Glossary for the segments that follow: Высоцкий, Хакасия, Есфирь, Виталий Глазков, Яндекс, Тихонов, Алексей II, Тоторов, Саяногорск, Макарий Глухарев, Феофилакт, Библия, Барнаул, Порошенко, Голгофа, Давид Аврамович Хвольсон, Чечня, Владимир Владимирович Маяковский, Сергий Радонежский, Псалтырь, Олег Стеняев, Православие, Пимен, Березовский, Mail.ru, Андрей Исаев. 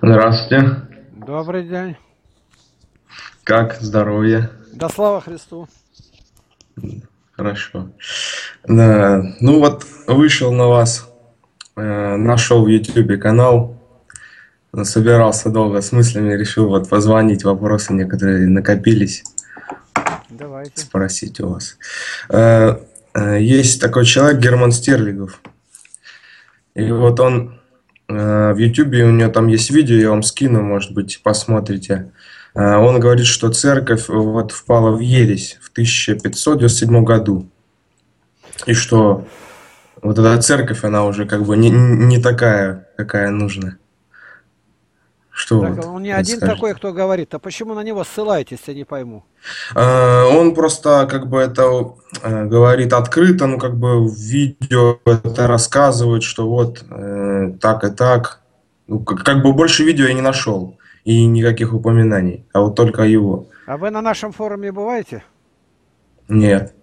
Здравствуйте. Добрый день. Как здоровье? Да слава Христу. Хорошо. Да, ну вот вышел на вас, нашел в YouTube канал, собирался долго с мыслями, решил вот позвонить, вопросы некоторые накопились. Давайте. Спросить у вас. Есть такой человек Герман Стерлигов. И вот он в Ютубе, у него там есть видео, я вам скину, может быть, посмотрите. Он говорит, что церковь вот впала в ересь в 1597 году. И что вот эта церковь, она уже как бы не такая, какая нужна. Что так, вот, он не один скажет. Такой, кто говорит. А почему на него ссылаетесь, я не пойму. Он просто как бы это говорит открыто, ну как бы в видео это рассказывает, что вот так и так. Ну, как бы больше видео я не нашел и никаких упоминаний, а вот только его. А вы на нашем форуме бываете? Нет.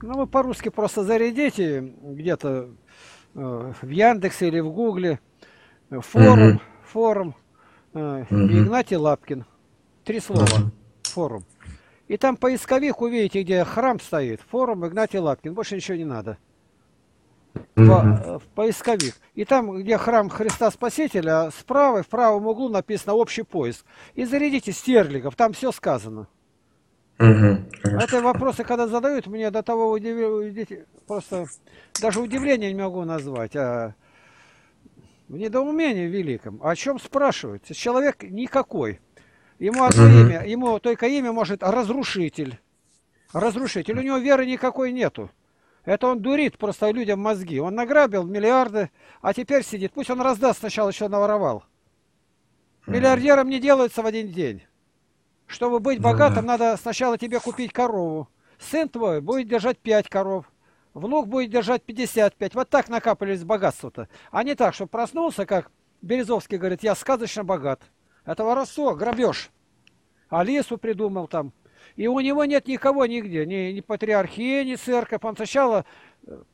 Ну вы по-русски просто зарядите где-то в Яндексе или в Гугле форум, форум. Игнатий Лапкин. Три слова. Форум. И там поисковик увидите, где храм стоит. Форум Игнатий Лапкин. Больше ничего не надо. Поисковик. И там, где храм Христа Спасителя, справа, в правом углу написано «Общий поиск». И зарядите Стерлигов. Там все сказано. Это вопросы, когда задают, мне до того удивили. Просто даже удивление не могу назвать. В недоумении великом. О чем спрашивают? Человек никакой. Ему одно имя, ему только имя может разрушитель. Разрушитель. У него веры никакой нету. Это он дурит просто людям мозги. Он награбил миллиарды, а теперь сидит. Пусть он раздаст сначала, что наворовал. Миллиардером не делается в один день. Чтобы быть богатым, надо сначала тебе купить корову. Сын твой будет держать 5 коров. Внук будет держать 55. Вот так накапливались богатства-то. А не так, что проснулся, как Березовский говорит, я сказочно богат. Это воровство, грабеж. Алису придумал там. И у него нет никого нигде. Ни патриархии, ни церковь. Он сначала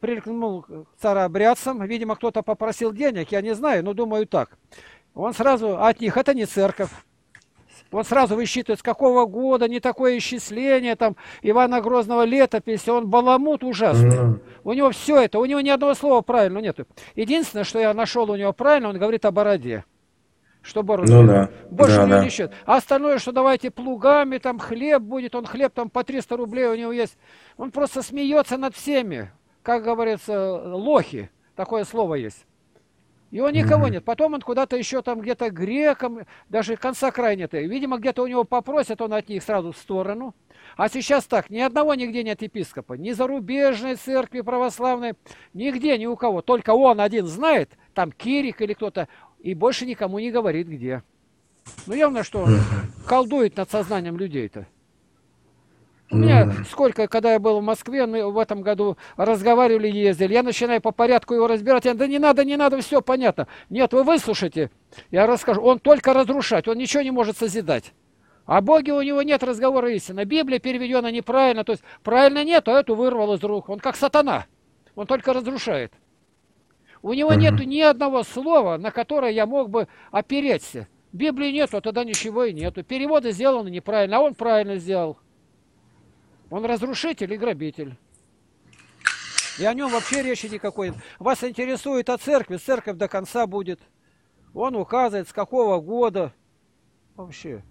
приликнул к царообрядцам. Видимо, кто-то попросил денег, я не знаю, но думаю так. Он сразу от них, это не церковь. Он сразу высчитывает, с какого года, не такое исчисление, там, Ивана Грозного летописи, он баламут ужасный. У него все это, у него ни одного слова правильно нету. Единственное, что я нашел у него правильно, он говорит о бороде. Что бороду? Больше у него не счет. А остальное, что давайте плугами, там хлеб будет, он хлеб там по 300 рублей у него есть. Он просто смеется над всеми, как говорится, лохи, такое слово есть. И он никого нет. Потом он куда-то еще там где-то греком, даже конца края нет. Видимо, где-то у него попросят, он от них сразу в сторону. А сейчас так, ни одного нигде нет епископа. Ни зарубежной церкви православной, нигде, ни у кого. Только он один знает, там Кирик или кто-то, и больше никому не говорит где. Ну явно, что он колдует над сознанием людей-то. У меня сколько, когда я был в Москве, мы в этом году разговаривали, ездили. Я начинаю по порядку его разбирать. Я говорю, да не надо, все понятно. Нет, вы выслушайте, я расскажу. Он только разрушать, он ничего не может созидать. О Боге у него нет разговора истины. Библия переведена неправильно, то есть правильно нет, а эту вырвал из рук. Он как сатана, он только разрушает. У него нету ни одного слова, на которое я мог бы опереться. Библии нету, тогда ничего и нету. Переводы сделаны неправильно, а он правильно сделал. Он разрушитель и грабитель. И о нем вообще речи никакой. Вас интересует о церкви, церковь до конца будет. Он указывает, с какого года. Вообще.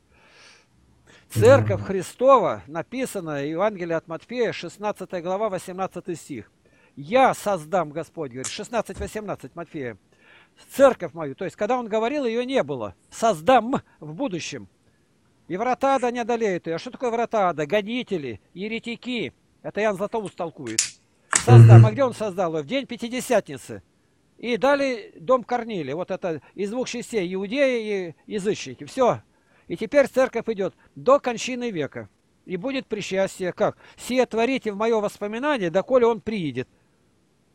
Церковь Христова, написано в Евангелии от Матфея, 16 глава, 18 стих. Я создам, Господь говорит, 16-18 Матфея, церковь мою. То есть, когда он говорил, ее не было. Создам в будущем. И врата ада не одолеют ее. А что такое врата ада? Гонители, еретики. Это Иоанн Златоуст толкует. Создам. А где он создал ее? В день Пятидесятницы. И дали дом Корнилия. Вот это из двух частей. Иудеи и язычники. Все. И теперь церковь идет до кончины века. И будет причастие. Как? Сие творите в мое воспоминание, доколе он приедет.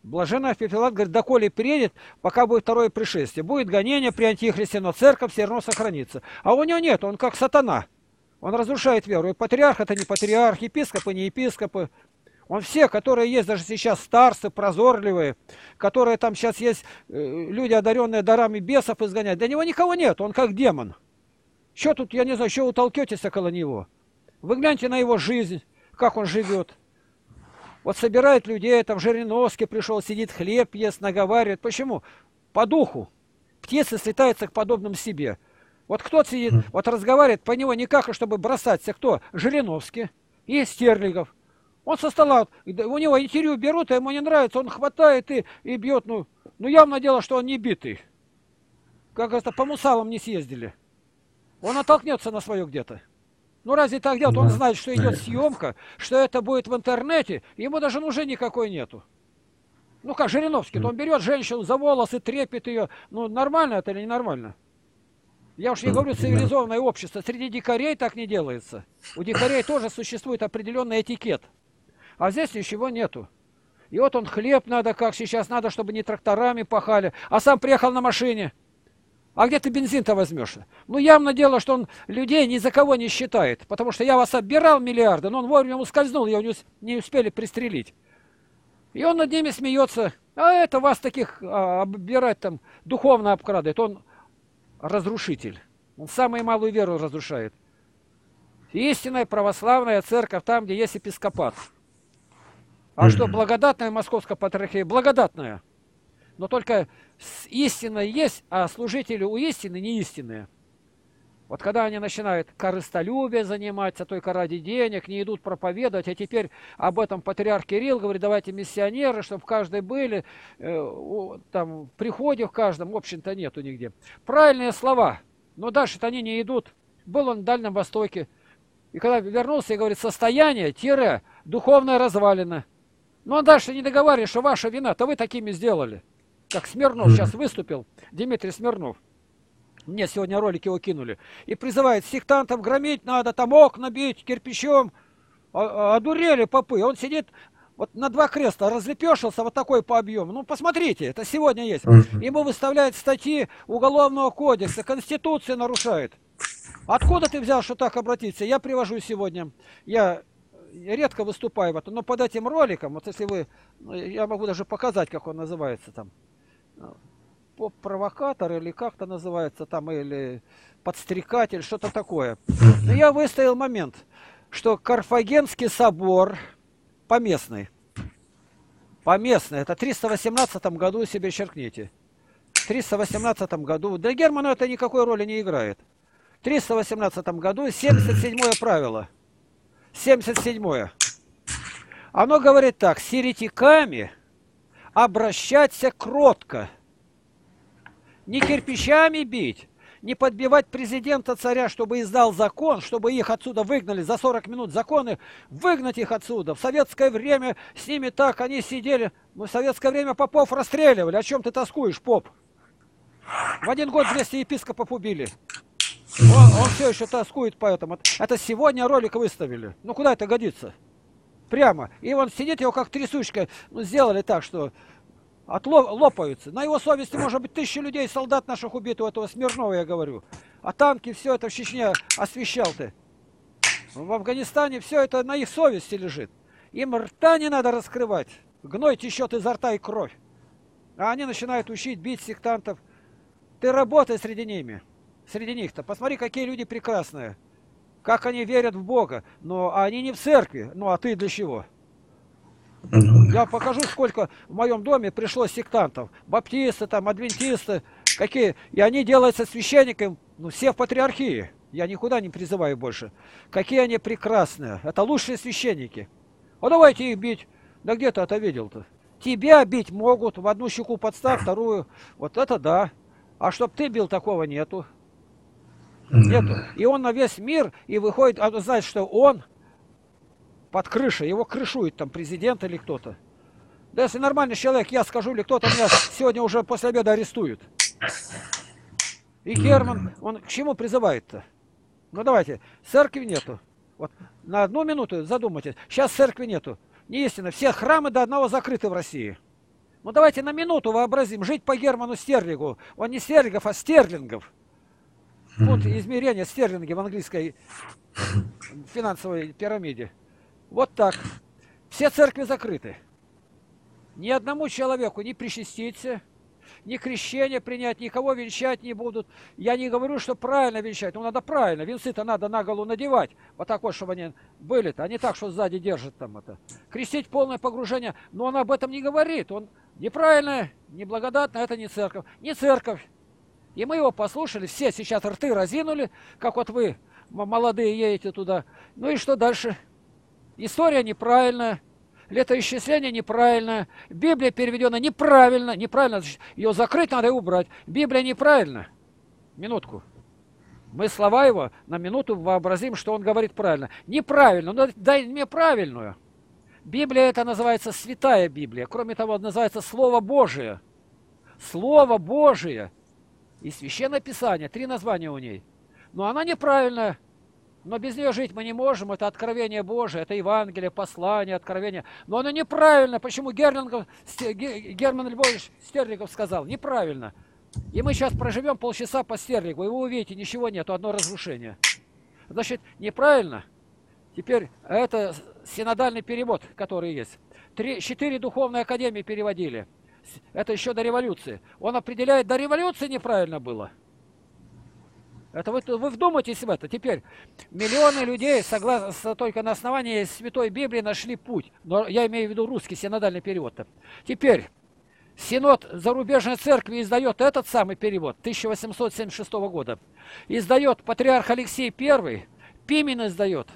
Блаженный Феофилакт говорит, доколе приедет, пока будет второе пришествие. Будет гонение при антихристе, но церковь все равно сохранится. А у него нет, он как сатана. Он разрушает веру. И патриарх это не патриарх, епископы не епископы. Он все, которые есть, даже сейчас старцы, прозорливые, которые там сейчас есть, люди, одаренные дарами бесов, изгонять. Для него никого нет, он как демон. Что тут, я не знаю, что утолкетесь около него? Вы гляньте на его жизнь, как он живет. Вот собирает людей, там Жириновский пришел, сидит, хлеб ест, наговаривает. Почему? По духу. Птицы слетаются к подобным себе. Вот кто сидит, вот разговаривает, по него никак, чтобы бросаться. Кто? Жириновский и Стерлигов. Он со стола, у него интервью берут, а ему не нравится, он хватает и бьет. Ну, явно дело, что он не битый. Как это, по мусалам не съездили. Он оттолкнется на свое где-то. Ну, разве так делать? Он знает, что идет съемка, что это будет в интернете, ему даже нужды никакой нету. Ну, как Жириновский, то он берет женщину за волосы, трепет ее. Ну, нормально это или ненормально? Я уж не говорю, цивилизованное общество. Среди дикарей так не делается. У дикарей тоже существует определенный этикет. А здесь ничего нету. И вот он хлеб надо, как сейчас надо, чтобы не тракторами пахали. А сам приехал на машине. А где ты бензин-то возьмешь? Ну, явно дело, что он людей ни за кого не считает. Потому что я вас отбирал миллиарды, но он вовремя ускользнул, его не успели пристрелить. И он над ними смеется. А это вас таких оббирать там духовно обкрадывает. Он разрушитель. Он самую малую веру разрушает. Истинная православная церковь там, где есть епископат. А что, благодатная московская патриархия? Благодатная. Но только истина есть, а служители у истины не истинные. Вот когда они начинают корыстолюбие заниматься, только ради денег, не идут проповедовать, а теперь об этом патриарх Кирилл говорит, давайте миссионеры, чтобы в каждой были, там, в приходе в каждом, в общем-то, нету нигде. Правильные слова, но дальше-то они не идут. Был он в Дальнем Востоке, и когда вернулся, и говорит, состояние, тире, духовное развалино. Но он дальше не договаривает, что ваша вина, то вы такими сделали. Как Смирнов сейчас выступил, Дмитрий Смирнов. Мне сегодня ролики его кинули. И призывает сектантов громить надо, там окна бить кирпичом. Одурели попы. Он сидит вот на два креста, разлепешился вот такой по объему. Ну, посмотрите, это сегодня есть. Ему выставляют статьи Уголовного кодекса, Конституция нарушает. Откуда ты взял, что так обратиться? Я привожу сегодня. Я редко выступаю в этом, но под этим роликом, вот если вы, я могу даже показать, как он называется там, поп-провокатор или как-то называется там, или подстрекатель, что-то такое. Но я выставил момент, что Карфагенский собор поместный, это в 318 году, себе черкните, в 318 году, для Германа это никакой роли не играет, в 318 году 77-е правило. 77-е. Оно говорит так: с еретиками обращаться кротко. Не кирпичами бить, не подбивать президента царя, чтобы издал закон, чтобы их отсюда выгнали за 40 минут законы, выгнать их отсюда. В советское время с ними так, они сидели, но в советское время попов расстреливали. О чем ты тоскуешь, поп? В один год 200 епископов убили. Он все еще тоскует по этому. Это сегодня ролик выставили. Ну куда это годится? Прямо. И он сидит, его как трясучка сделали так, что лопаются. На его совести может быть 1000 людей, солдат наших убит, у этого Смирнова я говорю. А танки, все это в Чечне освещал ты. В Афганистане все это на их совести лежит. Им рта не надо раскрывать. Гной течет изо рта и кровь. А они начинают учить, бить сектантов. Ты работай среди ними. Среди них-то. Посмотри, какие люди прекрасные. Как они верят в Бога. Но они не в церкви. Ну, а ты для чего? Я покажу, сколько в моем доме пришло сектантов. Баптисты, там, адвентисты. Какие. И они делаются священниками. Ну, все в патриархии. Я никуда не призываю больше. Какие они прекрасные. Это лучшие священники. А давайте их бить. Да где ты это видел-то? Тебя бить могут. В одну щеку подставь, вторую. Вот это да. А чтоб ты бил, такого нету. Нету. И он на весь мир, и выходит, а знаешь, что он под крышей, его крышует там президент или кто-то. Да если нормальный человек, я скажу, или кто-то меня сегодня уже после обеда арестует. И Герман, он к чему призывает-то? Ну давайте, церкви нету. Вот на одну минуту задумайтесь, сейчас церкви нету. Не истина, все храмы до одного закрыты в России. Ну давайте на минуту вообразим, жить по Герману Стерлигу. Он не Стерлигов, а Стерлингов. Вот измерение стерлинги в английской финансовой пирамиде. Вот так. Все церкви закрыты. Ни одному человеку не причаститься, ни крещение принять, никого венчать не будут. Я не говорю, что правильно венчать. Ну, надо правильно. Венцы-то надо на голову надевать. Вот так вот, чтобы они были-то. А не так, что сзади держат там это. Крестить полное погружение. Но он об этом не говорит. Он неправильно, неблагодатно. Это не церковь. Не церковь. И мы его послушали. Все сейчас рты разинули, как вот вы, молодые, едете туда. Ну и что дальше? История неправильная. Летоисчисление неправильно, Библия переведена неправильно, ее закрыть надо и убрать. Библия неправильно. Минутку. Мы слова его на минуту вообразим, что он говорит правильно. Неправильно, ну дай мне правильную. Библия это называется Святая Библия, кроме того, называется Слово Божие. Слово Божие и Священное Писание, три названия у ней. Но она неправильная. Но без нее жить мы не можем. Это откровение Божие, это Евангелие, послание, откровение. Но оно неправильно. Почему Герман Львович Стерлигов сказал? Неправильно. И мы сейчас проживем полчаса по Стерлигу, и вы увидите, ничего нету, одно разрушение. Значит, неправильно. Теперь это синодальный перевод, который есть. 4 духовные академии переводили. Это еще до революции. Он определяет, до революции неправильно было. Это вы вдумайтесь в это. Теперь миллионы людей, согласно только на основании Святой Библии, нашли путь. Но я имею в виду русский синодальный перевод-то. Теперь Синод зарубежной церкви издает этот самый перевод 1876 года. Издает патриарх Алексей I, Пимен издает,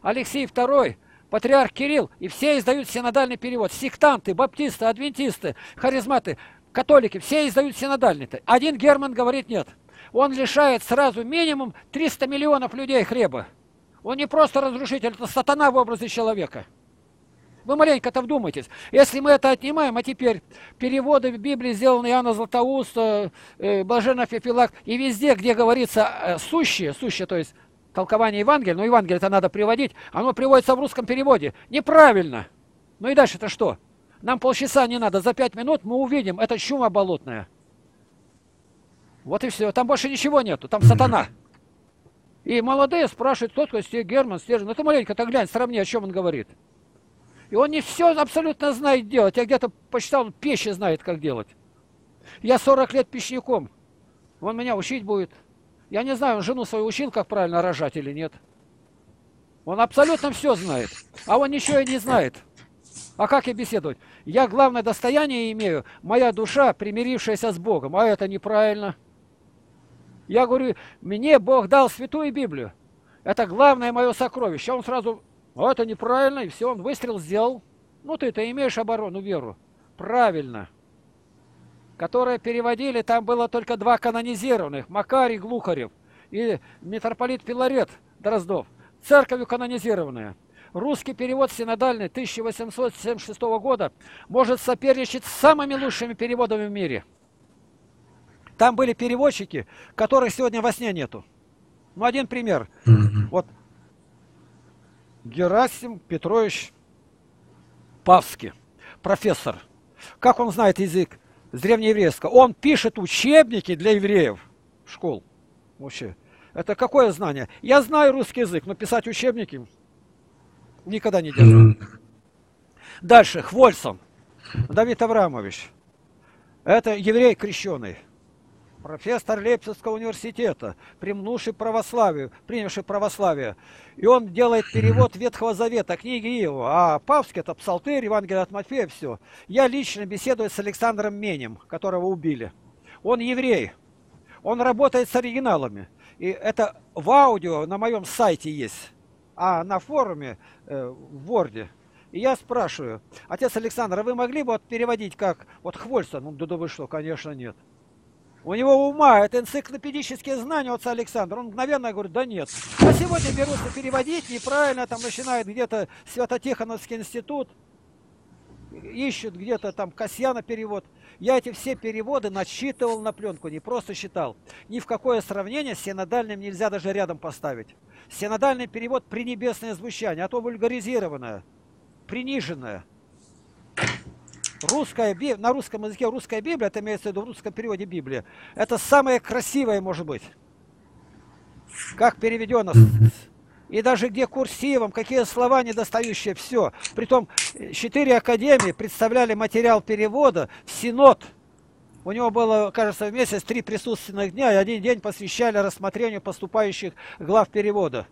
Алексей II, патриарх Кирилл. И все издают синодальный перевод. Сектанты, баптисты, адвентисты, харизматы, католики. Все издают синодальный-то. Один Герман говорит нет. Он лишает сразу минимум 300 миллионов людей хлеба. Он не просто разрушитель, это сатана в образе человека. Вы маленько-то вдумайтесь. Если мы это отнимаем, а теперь переводы в Библии сделаны Иоанна Златоуста, блаженного Феофилакта, и везде, где говорится сущее, то есть толкование Евангелия, но Евангелие-то надо приводить, оно приводится в русском переводе. Неправильно. Ну и дальше-то что? Нам полчаса не надо, за 5 минут мы увидим, это чума болотная. Вот и все. Там больше ничего нету. Там сатана. И молодые спрашивают, кто такой Герман Стерлигов. Ну ты маленько-то глянь, сравни, о чем он говорит. И он не все абсолютно знает делать. Я где-то почитал, он пищи знает, как делать. Я 40 лет пищником. Он меня учить будет. Я не знаю, он жену свою учил, как правильно рожать или нет. Он абсолютно все знает. А он ничего и не знает. А как я беседовать? Я главное достояние имею. Моя душа, примирившаяся с Богом. А это неправильно. Я говорю, мне Бог дал Святую Библию. Это главное мое сокровище. А он сразу, это неправильно, и все, он выстрел сделал. Ну ты-то имеешь оборону, веру. Правильно. Которые переводили, там было только 2 канонизированных. Макарий Глухарев и митрополит Пиларет Дроздов. Церковью канонизированная. Русский перевод синодальный 1876 года может соперничать с самыми лучшими переводами в мире. Там были переводчики, которых сегодня во сне нету. Ну, один пример. Вот. Герасим Петрович Павский, профессор. Как он знает язык с древнееврейского? Он пишет учебники для евреев школ. Вообще. Это какое знание? Я знаю русский язык, но писать учебники никогда не делал. Дальше. Хвольсон Давид Аврамович. Это еврей крещеный. Профессор Лепсовского университета, принявший православие. И он делает перевод Ветхого Завета, книги его. А Павский – это Псалтырь, Евангелие от Матфея, все. Я лично беседую с Александром Менем, которого убили. Он еврей. Он работает с оригиналами. И это в аудио на моем сайте есть, а на форуме в Word. И я спрашиваю, отец Александр, а вы могли бы вот переводить как вот Хвольсон? Ну, да вы что, конечно, нет. У него ума, это энциклопедические знания отца Александра. Он мгновенно говорит, да нет. А сегодня берутся переводить неправильно, там начинает где-то Свято-Тихоновский институт, ищут где-то там Касьяна перевод. Я эти все переводы начитывал на пленку, не просто считал. Ни в какое сравнение с синодальным нельзя даже рядом поставить. Синодальный перевод пренебесное звучание, а то вульгаризированное, приниженное. Русская Библия, на русском языке русская Библия, это имеется в виду в русском переводе Библия, это самое красивое может быть. Как переведено И даже где курсивом, какие слова недостающие, все. Притом 4 академии представляли материал перевода в Синод. У него было, кажется, в месяц 3 присутственных дня, и один день посвящали рассмотрению поступающих глав перевода.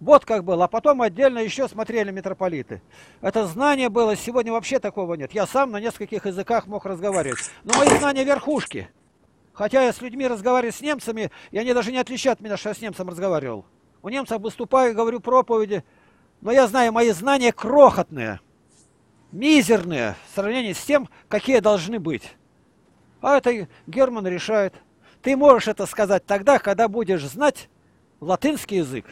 Вот как было. А потом отдельно еще смотрели митрополиты. Это знание было, сегодня вообще такого нет. Я сам на нескольких языках мог разговаривать. Но мои знания верхушки. Хотя я с людьми разговариваю, с немцами, и они даже не отличают меня, что я с немцем разговаривал. У немцев выступаю, говорю проповеди, но я знаю, мои знания крохотные, мизерные в сравнении с тем, какие должны быть. А это Герман решает. Ты можешь это сказать тогда, когда будешь знать латынский язык,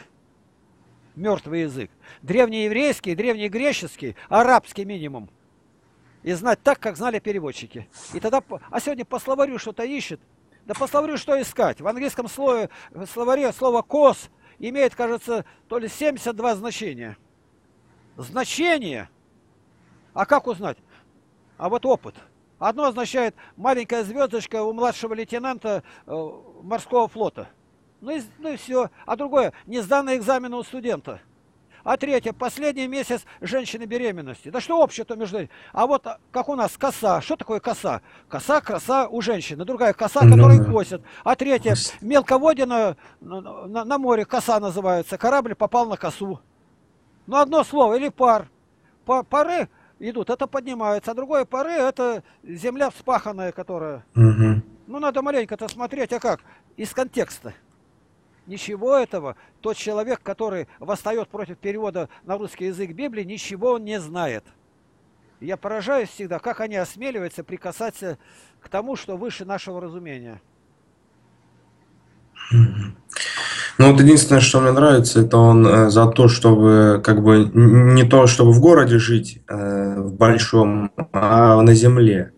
мертвый язык, древнееврейский, древнегреческий, арабский минимум. И знать так, как знали переводчики. И тогда, а сегодня по словарю что-то ищет. Да по словарю что искать? В английском словаре слово «cause» имеет, кажется, то ли 72 значения. Значение? А как узнать? А вот опыт. Одно означает маленькая звездочка у младшего лейтенанта морского флота. Ну и все. А другое, не сданные экзамены у студента. А третье, последний месяц женщины беременности. Да что общего-то между ними? А вот как у нас коса. Что такое коса? Коса, краса у женщины. Другая коса, которая косит. А третье, мелководина на море, коса называется. Корабль попал на косу. Ну одно слово, или пар. Пары идут, это поднимается. А другое пары, это земля вспаханная, которая... Ну надо маленько-то смотреть, а как? Из контекста. Ничего этого, тот человек, который восстает против перевода на русский язык Библии, ничего он не знает. Я поражаюсь всегда, как они осмеливаются прикасаться к тому, что выше нашего разумения. Ну вот единственное, что мне нравится, это он за то, чтобы как бы не то, чтобы в городе жить, в большом, а на земле.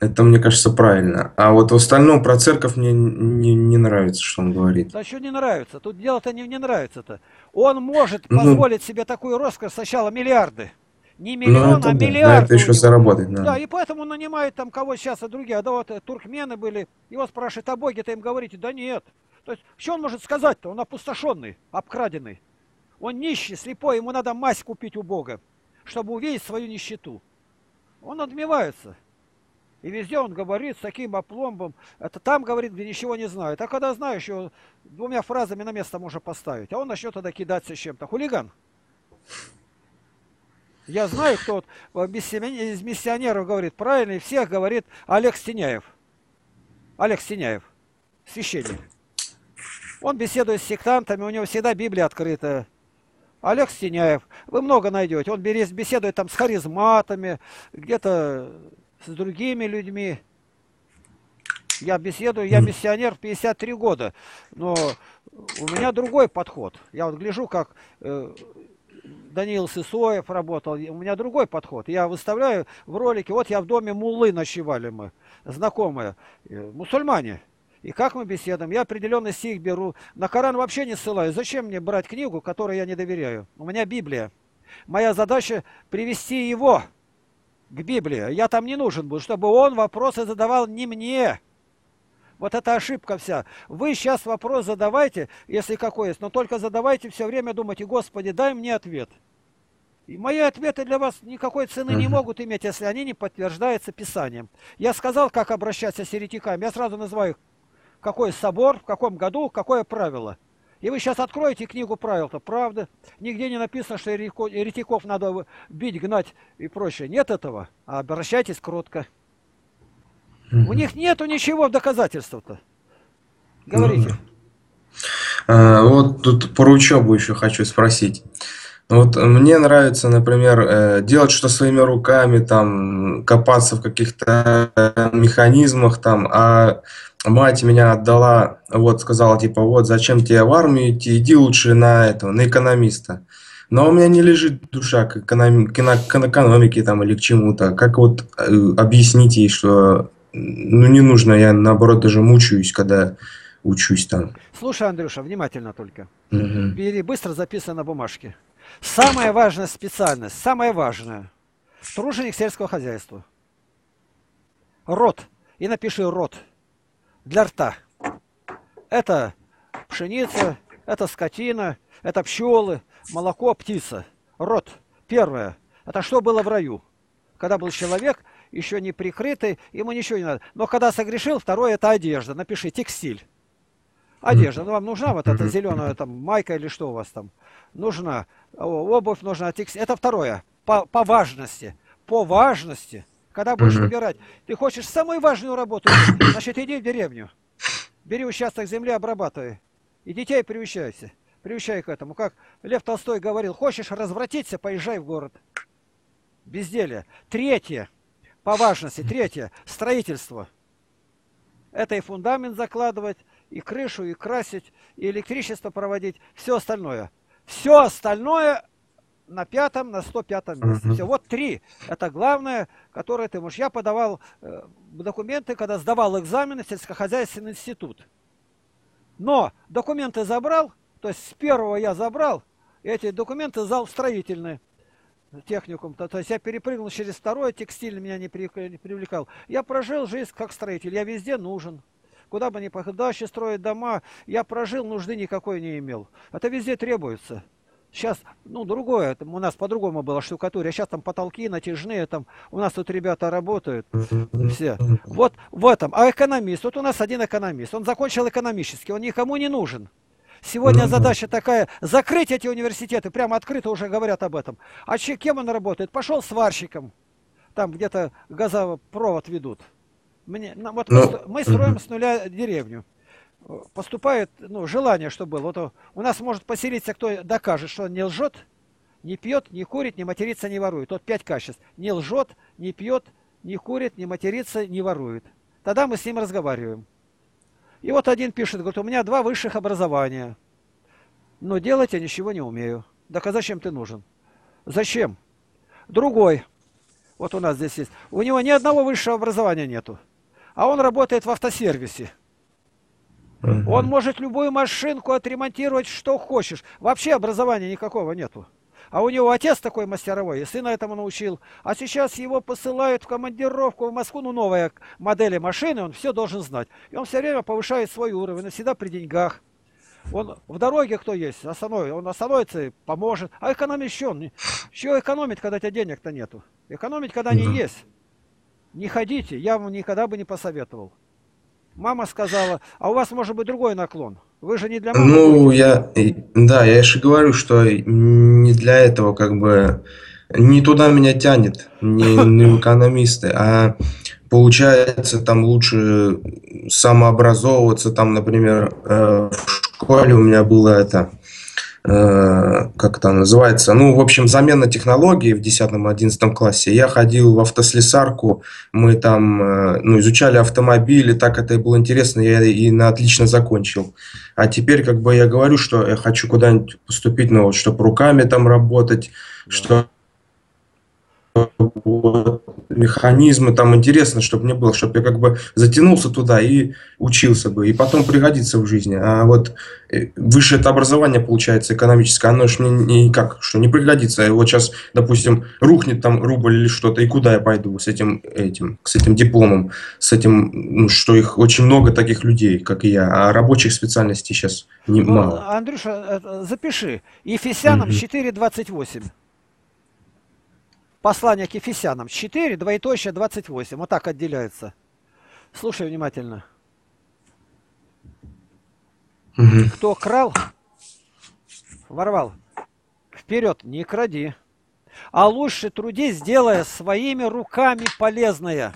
Это, мне кажется, правильно. А вот в остальном про церковь мне не нравится, что он говорит. А что не нравится? Тут дело-то не нравится-то. Он может позволить себе такую роскошь сначала миллиарды. Не миллион, а миллиарды. Да, это еще заработать. Да, и поэтому он нанимает там кого сейчас, а другие. А да вот туркмены были. Его спрашивают, а боги-то им говорите? Да нет. То есть, что он может сказать-то? Он опустошенный, обкраденный. Он нищий, слепой. Ему надо мазь купить у Бога, чтобы увидеть свою нищету. Он отмевается. И везде он говорит с таким опломбом. Это там говорит, где ничего не знает. А когда знаешь, его двумя фразами на место можно поставить. А он начнет тогда кидаться чем-то. Хулиган. Я знаю, кто вот из миссионеров говорит правильно, и всех говорит Олег Стеняев. Олег Стеняев. Священник. Он беседует с сектантами, у него всегда Библия открыта. Олег Стеняев. Вы много найдете. Он беседует там с харизматами, где-то... с другими людьми. Я беседую, я миссионер в 53 года, но у меня другой подход. Я вот гляжу, как Данил Сысоев работал, у меня другой подход. Я выставляю в ролике, вот я в доме муллы ночевали мы, знакомые, мусульмане. И как мы беседуем, я определенный стих беру, на Коран вообще не ссылаю. Зачем мне брать книгу, которой я не доверяю? У меня Библия. Моя задача привести его к Библии. Я там не нужен был, чтобы он вопросы задавал не мне. Вот эта ошибка вся. Вы сейчас вопрос задавайте, если какой есть, но только задавайте, все время думайте, Господи, дай мне ответ. И мои ответы для вас никакой цены не могут иметь, если они не подтверждаются Писанием. Я сказал, как обращаться с еретиками. Я сразу называю, какой собор, в каком году, какое правило. И вы сейчас откроете книгу правил-то, правда? Нигде не написано, что еретиков надо бить, гнать и прочее. Нет этого, а обращайтесь кротко. У них нету ничего в доказательствах-то. Говорите. Вот тут про учебу еще хочу спросить. Вот мне нравится, например, делать что-то своими руками, там, копаться в каких-то механизмах, там, а мать меня отдала, вот, сказала, типа, вот, зачем тебе в армию идти, иди лучше на экономиста. Но у меня не лежит душа к экономике там, или к чему-то. Как вот объяснить ей, что ну, не нужно, я, наоборот, даже мучаюсь, когда учусь там. Слушай, Андрюша, внимательно только. Бери, быстро записывай на бумажке. Самая важная специальность, самая важная. Труженик сельского хозяйства. Рот. И напиши рот. Для рта. Это пшеница, Это скотина, это пчелы, молоко, птица. Род. Первое. Это что было в раю? Когда был человек, еще не прикрытый, ему ничего не надо. Но когда согрешил, второе, это одежда. Напиши, текстиль. Одежда. Ну, вам нужна вот эта зеленая там майка или что у вас там? Нужна. Обувь нужна, текстиль. Это второе. По важности. По важности. Когда будешь выбирать, ты хочешь самую важную работу, значит, иди в деревню. Бери участок земли, обрабатывай. И детей приучайся. Приучай к этому. Как Лев Толстой говорил, хочешь развратиться, поезжай в город. Безделие. Третье. По важности. Третье. Строительство. Это и фундамент закладывать, и крышу, и красить, и электричество проводить. Все остальное. Все остальное на пятом, на 105-м месте. Все. Вот три. Это главное, которое ты можешь. Я подавал документы, когда сдавал экзамены в сельскохозяйственный институт. Но документы забрал, то есть с первого я забрал, и эти документы сдал в строительный техникум. То есть я перепрыгнул через второе, текстиль меня не привлекал. Я прожил жизнь как строитель, я везде нужен. Куда бы ни поехал, дачи строить, дома, я прожил, нужды никакой не имел. Это везде требуется. Сейчас, ну, другое, у нас по-другому была штукатурка, сейчас там потолки натяжные, там, у нас тут ребята работают, все. Вот в этом. А экономист, вот у нас один экономист, он закончил экономический, он никому не нужен. Сегодня задача такая, закрыть эти университеты, прямо открыто уже говорят об этом. А кем он работает? Пошел сварщиком, там где-то газопровод ведут. Вот мы строим с нуля деревню. Поступает, ну, желание, что было. Вот у нас может поселиться, кто докажет, что он не лжет, не пьет, не курит, не матерится, не ворует. Вот 5 качеств. Не лжет, не пьет, не курит, не матерится, не ворует. Тогда мы с ним разговариваем. И вот один пишет, говорит, у меня 2 высших образования, но делать я ничего не умею. Так а зачем ты нужен? Зачем? Другой, вот у нас здесь есть, у него ни одного высшего образования нету, а он работает в автосервисе. Он может любую машинку отремонтировать, что хочешь. Вообще образования никакого нету. А у него отец такой мастеровой, и сына этому научил. А сейчас его посылают в командировку в Москву, ну, новые модели машины, он все должен знать. И он все время повышает свой уровень, он всегда при деньгах. Он в дороге, кто есть, он остановится и поможет. А экономить что? Еще экономить, когда у тебя денег-то нету. Экономить, когда они есть. Не ходите, я вам никогда бы не посоветовал. Мама сказала, а у вас может быть другой наклон. Вы же не для мамы. Ну, я же говорю, что не для этого, как бы, не туда меня тянет, не экономисты, а получается там лучше самообразовываться. Там, например, в школе у меня было это, как это называется, ну, в общем, замена технологий в 10-11 классе. Я ходил в автослесарку, мы там, ну, изучали автомобили, так это и было интересно, я и на отлично закончил. А теперь, как бы, я говорю, что я хочу куда-нибудь поступить, ну, вот, чтобы руками там работать, что механизмы там интересно, чтобы мне было, чтобы я как бы затянулся туда и учился бы, и потом пригодится в жизни. А вот высшее это образование получается экономическое, оно же мне никак, что не пригодится. Вот сейчас, допустим, рухнет там рубль или что-то, и куда я пойду с этим дипломом, с этим, ну, что их очень много таких людей, как и я, а рабочих специальностей сейчас мало. Андрюша, запиши, Ефесянам 4:28. Послание к Ефесянам 4:28. Вот так отделяется. Слушай внимательно. Кто крал, ворвал. Вперед, не кради. А лучше труди, сделая своими руками полезное,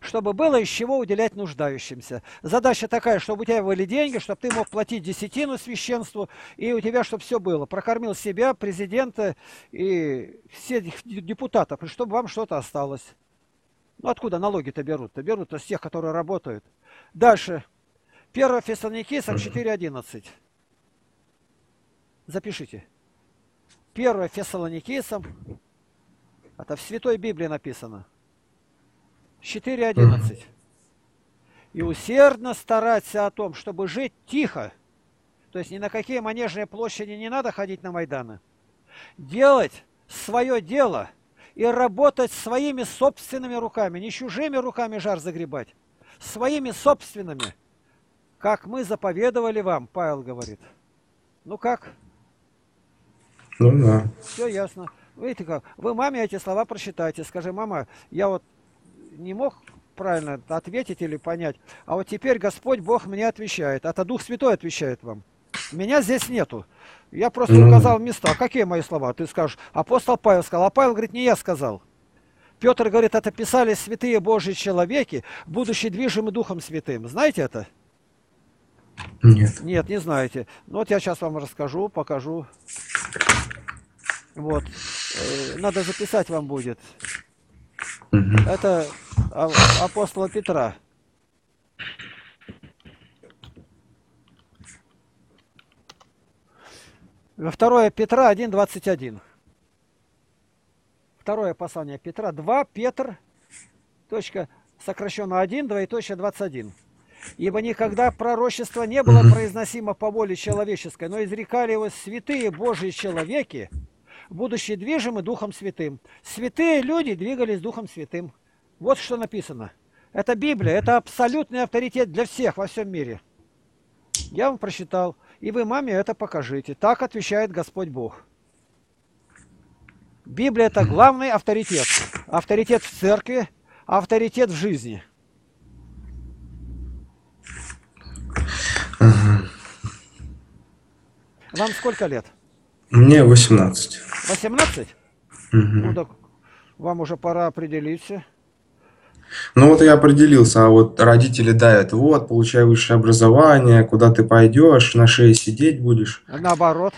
чтобы было из чего уделять нуждающимся. Задача такая, чтобы у тебя были деньги, чтобы ты мог платить десятину священству, и у тебя, чтобы все было. Прокормил себя, президента и всех депутатов, и чтобы вам что-то осталось. Ну, откуда налоги-то берут-то? Берут-то с тех, которые работают. Дальше. 1 Фессалоникийцам 4:11. Запишите. 1 Фессалоникийцам. Это в Святой Библии написано. 4:11. И усердно стараться о том, чтобы жить тихо, то есть ни на какие манежные площади не надо ходить на Майданы, делать свое дело и работать своими собственными руками, не чужими руками жар загребать, своими собственными, как мы заповедовали вам, Павел говорит. Ну как? Ну да. Все ясно. Видите как? Вы маме эти слова прочитайте. Скажи, мама, я вот не мог правильно ответить или понять, а вот теперь Господь Бог мне отвечает. Это Дух Святой отвечает вам. Меня здесь нету. Я просто указал места. Какие мои слова? Ты скажешь, апостол Павел сказал. А Павел говорит, не я сказал. Петр говорит, это писали святые Божьи человеки, будучи движимы Духом Святым. Знаете это? Нет. Нет, не знаете. Ну вот я сейчас вам расскажу, покажу. Вот. Надо записать вам будет. Это апостола Петра. Второе Петра 1:21. Второе послание Петра 2 Петр, сокращенно 1, 2.21. Ибо никогда пророчество не было произносимо по воле человеческой, но изрекали его святые Божьи человеки, будучи движимы Духом Святым. Святые люди двигались Духом Святым. Вот что написано. Это Библия, это абсолютный авторитет для всех во всем мире. Я вам прочитал. И вы маме это покажите. Так отвечает Господь Бог. Библия – это главный авторитет. Авторитет в церкви, авторитет в жизни. Вам сколько лет? Мне 18. 18? Ну так вам уже пора определиться. Ну вот я определился, а вот родители дают, вот, получай высшее образование, куда ты пойдешь, на шее сидеть будешь. Наоборот.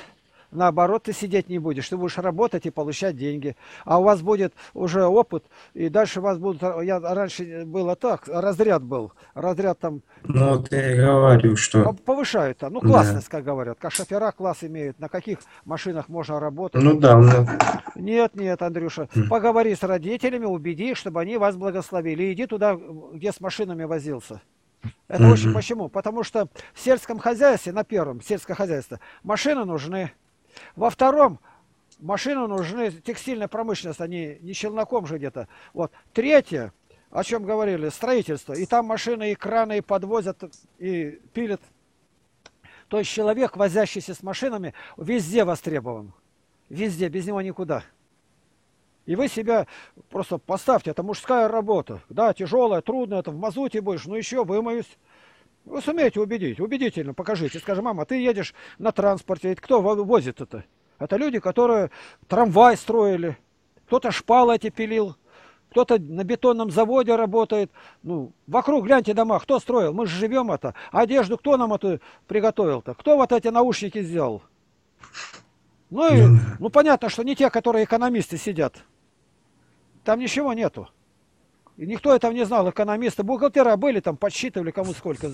Наоборот, ты сидеть не будешь, ты будешь работать и получать деньги. А у вас будет уже опыт, и дальше вас будут... Я раньше было так, разряд был, разряд там... Ну, вот я и говорю, что... Повышают там, ну, классность, да. Как говорят, как шофера класс имеют, на каких машинах можно работать. Ну, да, да. Нет, нет, Андрюша, поговори с родителями, убеди их, чтобы они вас благословили. Иди туда, где с машинами возился. Это очень... Почему? Потому что в сельском хозяйстве, на первом, сельское хозяйство, машины нужны. Во втором, машины нужны, текстильная промышленность, они не челноком же где-то. Вот. Третье, о чем говорили, строительство. И там машины, и краны, и подвозят, и пилят. То есть человек, возящийся с машинами, везде востребован. Везде, без него никуда. И вы себя просто поставьте, это мужская работа. Да, тяжелая, трудная, это в мазуте будешь, ну еще вымоюсь. Вы сумеете убедить, убедительно покажите. Скажи, мама, ты едешь на транспорте, кто возит это? Это люди, которые трамвай строили, кто-то шпалы эти пилил, кто-то на бетонном заводе работает. Ну, вокруг гляньте дома, кто строил? Мы же живем это. Одежду кто нам это приготовил-то? Кто вот эти наушники сделал? Ну, и, ну, понятно, что не те, которые экономисты сидят. Там ничего нету. И никто этого не знал, экономисты, бухгалтера были, там подсчитывали кому сколько.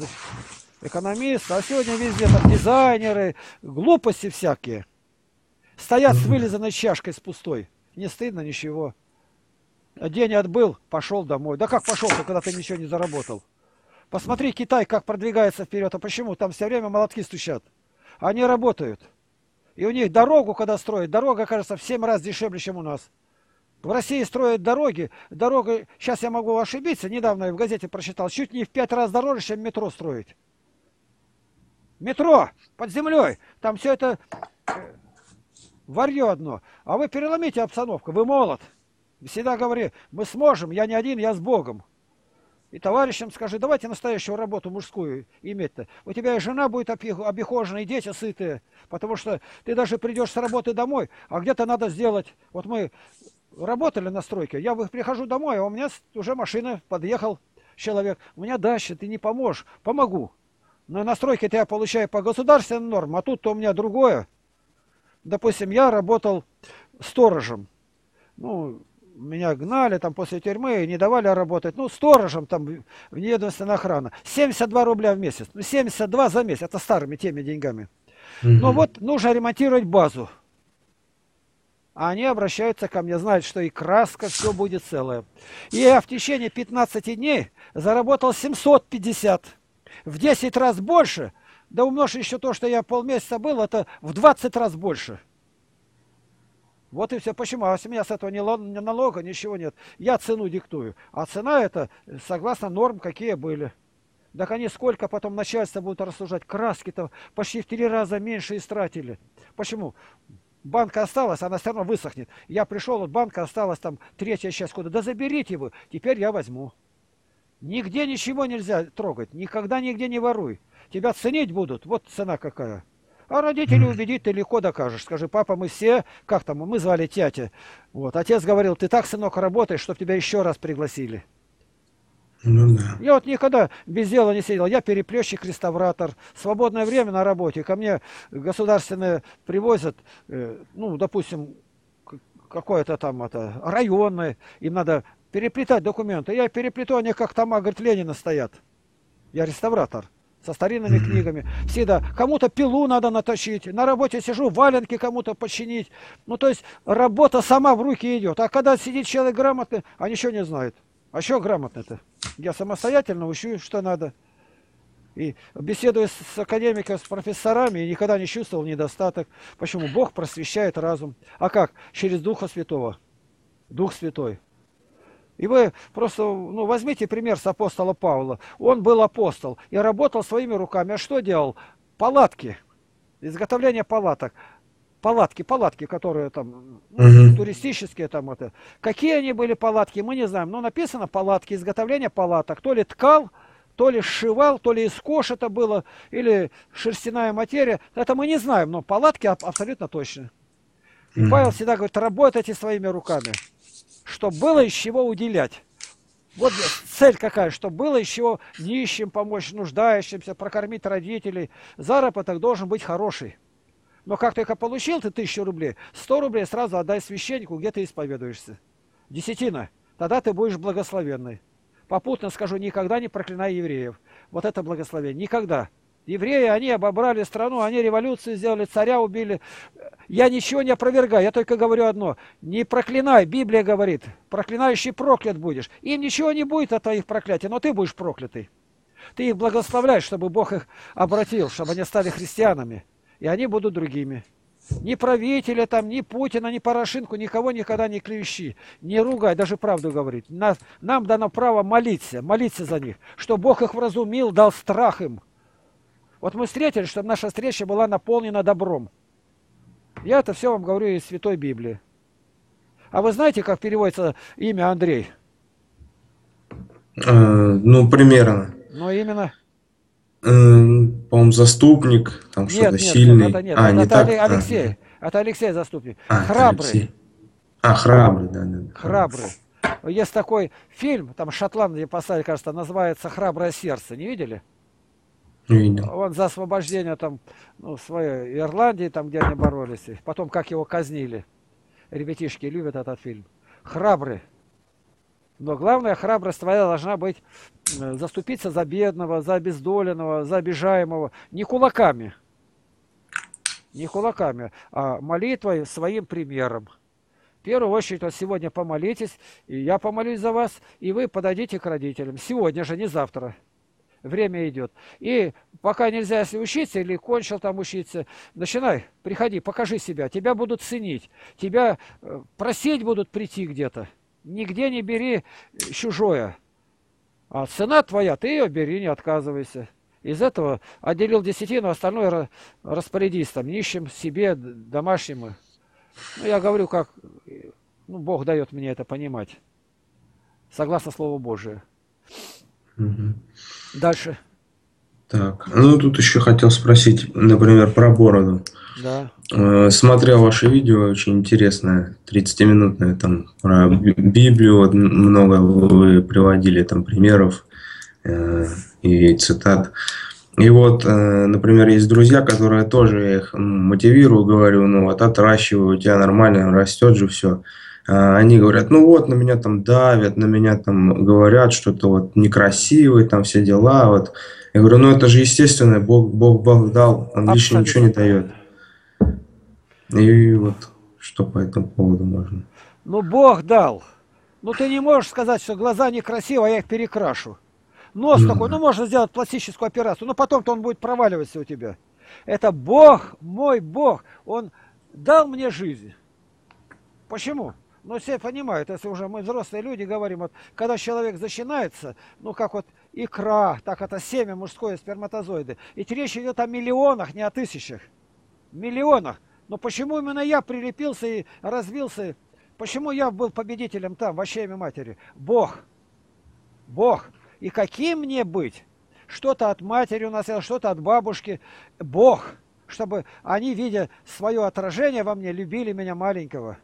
Экономисты, а сегодня везде там дизайнеры, глупости всякие. Стоят с вылизанной чашкой, с пустой. Не стыдно ничего. День отбыл, пошел домой. Да как пошел-то, когда ты ничего не заработал? Посмотри, Китай как продвигается вперед. А почему? Там все время молотки стучат. Они работают. И у них дорогу, когда строят, дорога, кажется, в 7 раз дешевле, чем у нас. В России строят дороги, дорога, сейчас я могу ошибиться, недавно я в газете прочитал, чуть не в 5 раз дороже, чем метро строить. Метро под землей, там все это варье одно. А вы переломите обстановку, вы молод. Всегда говори, мы сможем, я не один, я с Богом. И товарищам скажи, давайте настоящую работу мужскую иметь-то. У тебя и жена будет обихожена, и дети сытые. Потому что ты даже придешь с работы домой, а где-то надо сделать, вот мы... Работали на стройке, я прихожу домой, а у меня уже машина, подъехал человек. У меня дача, ты не поможешь, помогу. Но на стройке-то я получаю по государственным нормам, а тут-то у меня другое. Допустим, я работал сторожем. Ну, меня гнали там после тюрьмы, не давали работать. Ну, сторожем там, вневедомственная охрана. 72 рубля в месяц. Ну, 72 за месяц, это старыми теми деньгами. Но вот нужно ремонтировать базу. А они обращаются ко мне, знают, что и краска, все будет целое. И я в течение 15 дней заработал 750. В 10 раз больше, да умножь еще то, что я полмесяца был, это в 20 раз больше. Вот и все. Почему? А у меня с этого ни налога, ничего нет. Я цену диктую. А цена это согласно норм, какие были. Так они сколько потом начальство будут рассуждать? Краски-то почти в 3 раза меньше истратили. Почему? Банка осталась, она все равно высохнет. Я пришел, вот банка осталась там 1/3 часть куда. Да заберите его, теперь я возьму. Нигде ничего нельзя трогать, никогда нигде не воруй. Тебя ценить будут, вот цена какая. А родителей убедить ты легко докажешь. Скажи, папа, мы все, как там, мы звали тятя. Вот, отец говорил, ты так, сынок, работаешь, чтобы тебя еще раз пригласили. Ну, да. Я вот никогда без дела не сидел. Я переплетчик, реставратор. Свободное время на работе. Ко мне государственные привозят, ну, допустим, какое-то там это, районное. Им надо переплетать документы. Я переплету, они как тома, говорит, Ленина стоят. Я реставратор. Со старинными книгами. Всегда. Кому-то пилу надо наточить. На работе сижу, валенки кому-то починить. Ну, то есть, работа сама в руки идет. А когда сидит человек грамотный, а ничего не знает. А что грамотно-то? Я самостоятельно учу, что надо. И беседую с академиками, с профессорами, и никогда не чувствовал недостаток. Почему? Бог просвещает разум. А как? Через Духа Святого. Дух Святой. И вы просто, ну, возьмите пример с апостола Павла. Он был апостол и работал своими руками. А что делал? Палатки. Изготовление палаток. Палатки, которые там туристические, там это. Какие они были палатки, мы не знаем. Но написано палатки, изготовление палаток. То ли ткал, то ли сшивал, то ли из кож это было, или шерстяная материя. Это мы не знаем, но палатки абсолютно точно. И Павел всегда говорит, работайте своими руками. Чтобы было из чего уделять. Вот цель какая, чтобы было из чего нищим помочь, нуждающимся, прокормить родителей. Заработок должен быть хороший. Но как только получил ты 1000 рублей, 100 рублей сразу отдай священнику, где ты исповедуешься. Десятина. Тогда ты будешь благословенный. Попутно скажу, никогда не проклинай евреев. Вот это благословение. Никогда. Евреи, они обобрали страну, они революцию сделали, царя убили. Я ничего не опровергаю, я только говорю одно. Не проклинай, Библия говорит, проклинающий проклят будешь. Им ничего не будет от твоих проклятий, но ты будешь проклятый. Ты их благословляешь, чтобы Бог их обратил, чтобы они стали христианами. И они будут другими. Ни правителя там, ни Путина, ни Порошенко, никого никогда не клевещи. Не ругай, даже правду говорить. Нам дано право молиться за них, что Бог их вразумил, дал страх им. Вот мы встретились, чтобы наша встреча была наполнена добром. Я это все вам говорю из Святой Библии. А вы знаете, как переводится имя Андрей? Ну, примерно. Ну, именно. По-моему, заступник, там что-то сильный. Алексей. Это Алексей заступник. Храбрый. Алексей. Храбрый, да. Храбрый. Есть такой фильм, там Шотландия поставили, кажется, называется «Храброе сердце». Не видели? Он за освобождение там, ну, своей Ирландии, там, где они боролись. Потом, как его казнили. Ребятишки любят этот фильм. Храбрый. Но главное, храбрость твоя должна быть заступиться за бедного, за обездоленного, за обижаемого. Не кулаками. Не кулаками, а молитвой, своим примером. В первую очередь, вот сегодня помолитесь, и я помолюсь за вас, и вы подойдите к родителям. Сегодня же, не завтра. Время идет. И пока нельзя, если учиться или кончил там учиться, начинай, приходи, покажи себя. Тебя будут ценить, тебя просить будут прийти где-то. Нигде не бери чужое. А цена твоя, ты ее бери, не отказывайся. Из этого отделил десятину, остальное распорядись там, нищим, себе, домашнему. Ну, я говорю, как, ну, Бог дает мне это понимать. Согласно Слову Божию. Дальше. Так, ну тут еще хотел спросить, например, про бороду. Да. Смотрел ваше видео, очень интересное, 30-минутное, там про Библию, много вы приводили там примеров и цитат. И вот, например, есть друзья, которые тоже, я их мотивирую, говорю, ну вот отращиваю, у тебя нормально, растет же все. Они говорят, ну вот, на меня там давят, на меня там говорят, что-то вот некрасивый, там все дела. Вот. Я говорю, ну это же естественно, Бог дал, он лишнего ничего не дает. И вот, что по этому поводу можно? Ну Бог дал. Ну ты не можешь сказать, что глаза некрасивые, а я их перекрашу. Нос такой, ну можно сделать пластическую операцию, но потом-то он будет проваливаться у тебя. Это Бог, мой Бог, он дал мне жизнь. Почему? Но все понимают, если уже мы взрослые люди говорим, вот когда человек начинается, ну как вот икра, так это семя мужское, сперматозоиды. Ведь речь идет о миллионах, не о тысячах. Миллионах. Но почему именно я прилепился и развился? Почему я был победителем там, во чреве матери? Бог. Бог. И каким мне быть? Что-то от матери у нас, что-то от бабушки. Бог. Чтобы они, видя свое отражение во мне, любили меня маленького.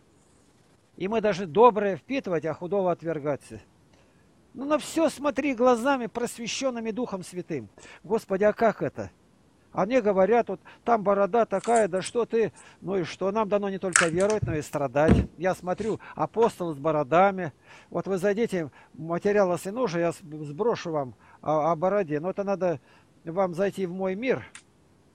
И мы должны доброе впитывать, а худого отвергаться. Ну на все смотри глазами, просвещенными Духом Святым. Господи, а как это? А мне говорят, вот там борода такая, да что ты, ну и что? Нам дано не только веровать, но и страдать. Я смотрю, апостол с бородами. Вот вы зайдите, материал о сынуже, я сброшу вам о бороде. Но это надо вам зайти в мой мир,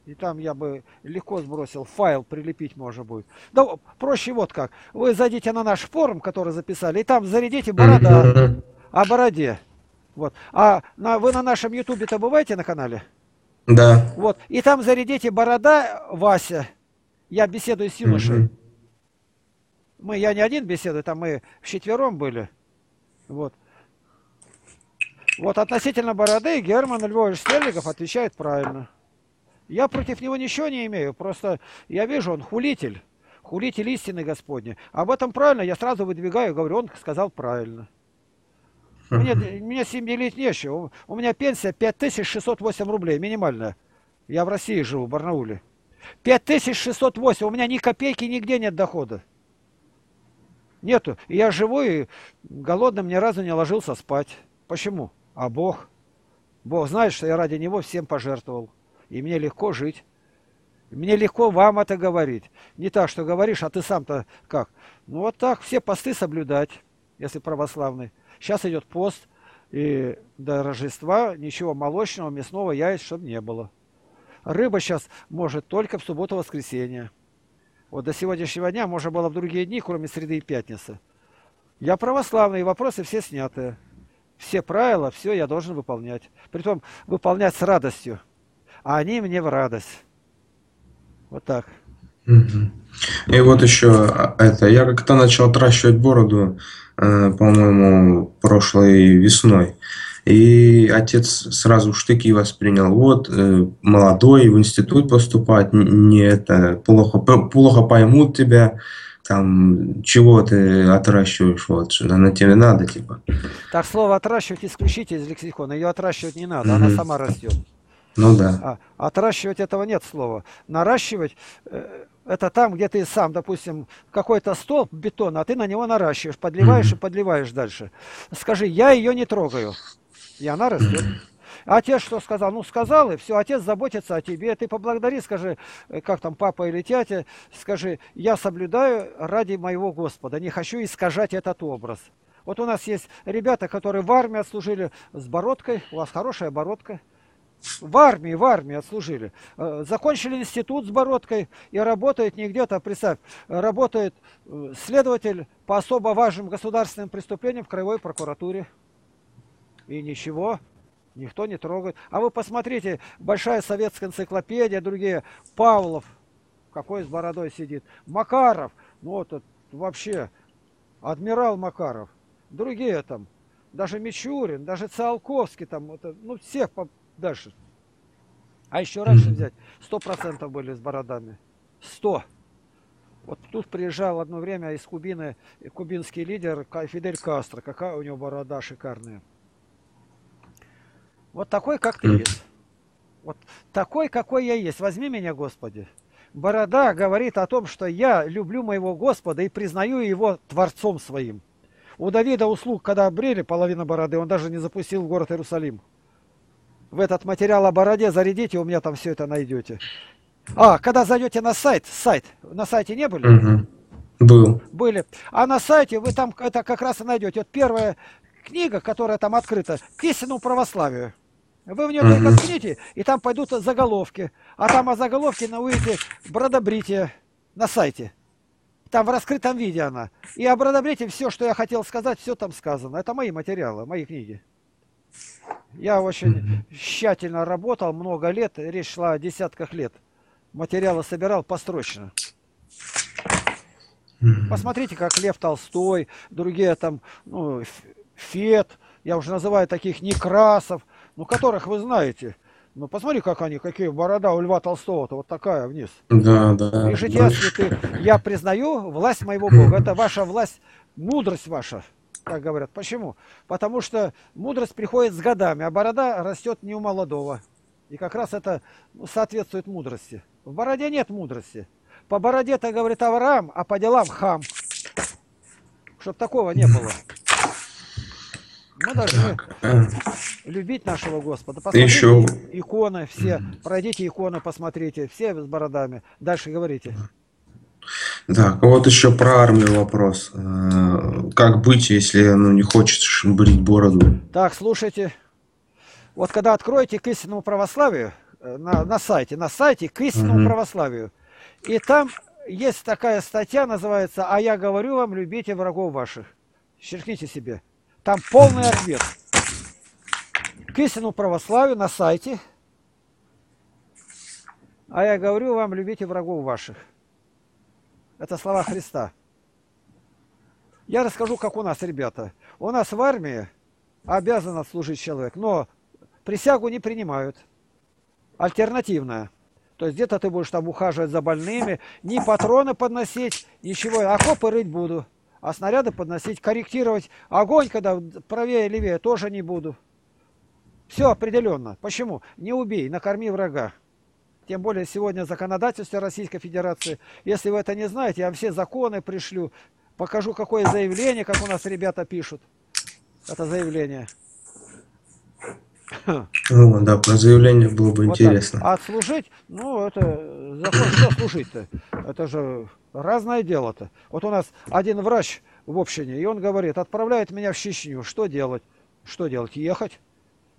и там я бы легко сбросил, файл прилепить можно будет. Да проще вот как. Вы зайдите на наш форум, который записали, и там зарядите борода. О бороде. Вот. А вы на нашем ютубе-то бываете на канале? Да. Вот. И там зарядите борода, Вася. Я беседую с юношей. Угу. Я не один беседую, там мы вчетвером были. Вот. Вот относительно бороды Герман Львович Стерлигов отвечает правильно. Я против него ничего не имею. Просто я вижу, он хулитель. Хулитель истины Господней. Об этом правильно я сразу выдвигаю, говорю, он сказал правильно. Мне семьи нечего. У меня пенсия 5608 рублей, минимальная. Я в России живу, в Барнауле. 5608, у меня ни копейки, нигде нет дохода. Нету. Я живу и голодным ни разу не ложился спать. Почему? А Бог. Бог знает, что я ради Него всем пожертвовал. И мне легко жить. Мне легко вам это говорить. Не так, что говоришь, а ты сам-то как? Ну вот так, все посты соблюдать, если православный. Сейчас идет пост, и до Рождества ничего молочного, мясного, яиц, чтобы не было. Рыба сейчас может только в субботу-воскресенье. Вот до сегодняшнего дня можно было в другие дни, кроме среды и пятницы. Я православный, вопросы все сняты. Все правила, все я должен выполнять. Притом выполнять с радостью. А они мне в радость. Вот так. И вот еще это, я как-то начал отращивать бороду, по-моему, прошлой весной. И отец сразу штыки воспринял. Вот, молодой, в институт поступать, не это, плохо поймут тебя, там, чего ты отращиваешь, вот, она тебе надо, типа. Так, слово отращивать исключите из лексикона, ее отращивать не надо, она сама растет. Ну да. Отращивать этого нет слова. Наращивать... Это там, где ты сам, допустим, какой-то столб бетона, а ты на него наращиваешь, подливаешь и подливаешь дальше. Скажи, я ее не трогаю, и она растет. Отец что сказал? Ну, сказал, и все, отец заботится о тебе. Ты поблагодари, скажи, как там папа или тятя, скажи, я соблюдаю ради моего Господа, не хочу искажать этот образ. Вот у нас есть ребята, которые в армии отслужили с бородкой, у вас хорошая бородка. В армии отслужили. Закончили институт с бородкой и работает не где-то, представь, работает следователь по особо важным государственным преступлениям в краевой прокуратуре. И ничего, никто не трогает. А вы посмотрите, большая советская энциклопедия, другие, Павлов, какой с бородой сидит, Макаров, ну вот вообще, адмирал Макаров, другие там, даже Мичурин, даже Циолковский там, это, ну всех по... Дальше. А еще раньше взять. 100% были с бородами. 100. Вот тут приезжал одно время из Кубины кубинский лидер Фидель Кастро. Какая у него борода шикарная. Вот такой, как ты есть. Вот такой, какой я есть. Возьми меня, Господи. Борода говорит о том, что я люблю моего Господа и признаю его Творцом своим. У Давида услуг, когда обрели половину бороды, он даже не запустил в город Иерусалим. В этот материал о бороде зарядите, у меня там все это найдете. А, когда зайдете на сайт, на сайте не были? Был. Были. А на сайте вы там это как раз и найдете. Вот первая книга, которая там открыта, к истинному православию. Вы в нее только ткните, и там пойдут заголовки. А там о заголовке увидите бродобритие на сайте. Там в раскрытом виде она. И о бродобритии все, что я хотел сказать, все там сказано. Это мои материалы, мои книги. Я очень тщательно работал, много лет, речь шла о десятках лет. Материалы собирал построчно. Посмотрите, как Лев Толстой, другие там, ну, Фет, я уже называю таких Некрасов, ну, которых вы знаете. Ну, посмотри, как они, какие борода у Льва Толстого-то, вот такая вниз. Да, да. Пишите, если ты, я признаю власть моего Бога, это ваша власть, мудрость ваша, как говорят. Почему? Потому что мудрость приходит с годами, а борода растет не у молодого. И как раз это соответствует мудрости. В бороде нет мудрости. По бороде-то, говорит Авраам, а по делам хам. Чтоб такого не было. Мы должны любить нашего Господа. Посмотрите еще иконы все. Пройдите иконы, посмотрите. Все с бородами. Дальше говорите. Так, вот еще про армию вопрос. Как быть, если не хочешь брить бороду? Так, слушайте. Вот когда откроете к истинному православию на сайте к истинному православию, и там есть такая статья, называется «А я говорю вам, любите врагов ваших». Черкните себе. Там полный ответ. К истинному православию на сайте. А я говорю вам, любите врагов ваших. Это слова Христа. Я расскажу, как у нас, ребята. У нас в армии обязан служить человек, но присягу не принимают. Альтернативная. То есть где-то ты будешь там ухаживать за больными, ни патроны подносить, ничего. Окопы рыть буду. А снаряды подносить, корректировать огонь, когда правее, левее, тоже не буду. Все определенно. Почему? Не убей, накорми врага. Тем более сегодня законодательство Российской Федерации. Если вы это не знаете, я вам все законы пришлю. Покажу, какое заявление, как у нас ребята пишут. Это заявление. Ну, да, про заявление было бы вот интересно. Так. А отслужить? Ну, это закон, что служить-то? Это же разное дело-то. Вот у нас один врач в общине, и он говорит, отправляет меня в Чечню. Что делать? Что делать? Ехать?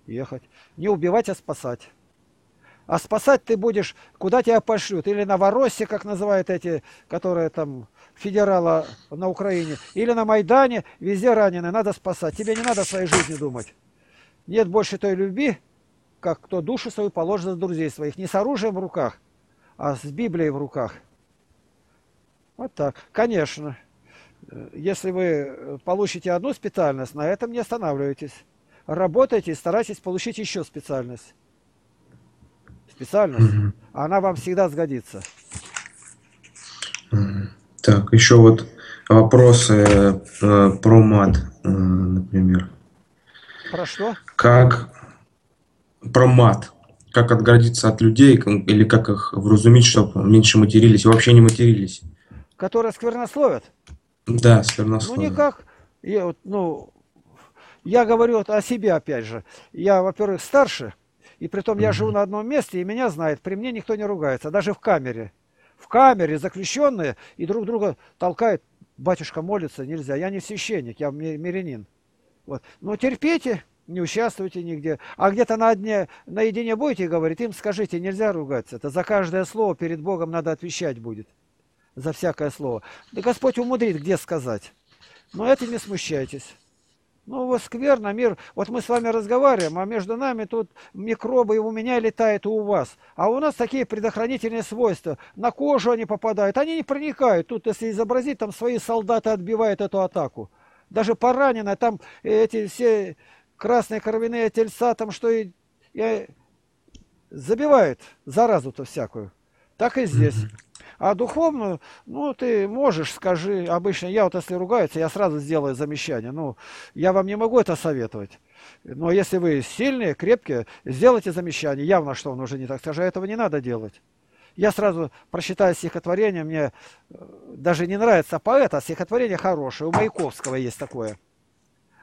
Ехать. Не убивать, а спасать. А спасать ты будешь, куда тебя пошлют. Или на Воросе, как называют эти, которые там федерала на Украине. Или на Майдане, везде ранены, надо спасать. Тебе не надо о своей жизни думать. Нет больше той любви, как кто душу свою положит за друзей своих. Не с оружием в руках, а с Библией в руках. Вот так. Конечно, если вы получите одну специальность, на этом не останавливайтесь. Работайте и старайтесь получить еще специальность. Специальность, она вам всегда сгодится. Так, еще вот вопросы про мат, например. Про что? Как про мат. Как отгородиться от людей или как их вразумить, чтобы меньше матерились и вообще не матерились. Которые сквернословят? Да, сквернословят. Ну, никак. Я говорю о себе, опять же. Я, во-первых, старше, и притом я живу на одном месте, и меня знает. При мне никто не ругается, даже в камере. В камере заключенные и друг друга толкают. Батюшка молится, нельзя. Я не священник, я мирянин. Вот. Но терпите, не участвуйте нигде. А где-то наедине будете говорить, им скажите, нельзя ругаться. Это за каждое слово перед Богом надо отвечать будет. За всякое слово. Да Господь умудрит, где сказать. Но этим не смущайтесь. Ну, вот скверно, мир. Вот мы с вами разговариваем, а между нами тут микробы и у меня летают, и у вас. А у нас такие предохранительные свойства. На кожу они попадают. Они не проникают. Тут, если изобразить, там свои солдаты отбивают эту атаку. Даже поранено. Там эти все красные кровяные тельца, там что и забивают заразу-то всякую. Так и здесь. А духовную, ну, ты можешь, скажи. Обычно я вот, если ругаются, я сразу сделаю замечание. Ну, я вам не могу это советовать. Но если вы сильные, крепкие, сделайте замечание. Явно, что он уже не так скажет. Этого не надо делать. Я сразу прочитаю стихотворение. Мне даже не нравится поэт, а стихотворение хорошее. У Маяковского есть такое.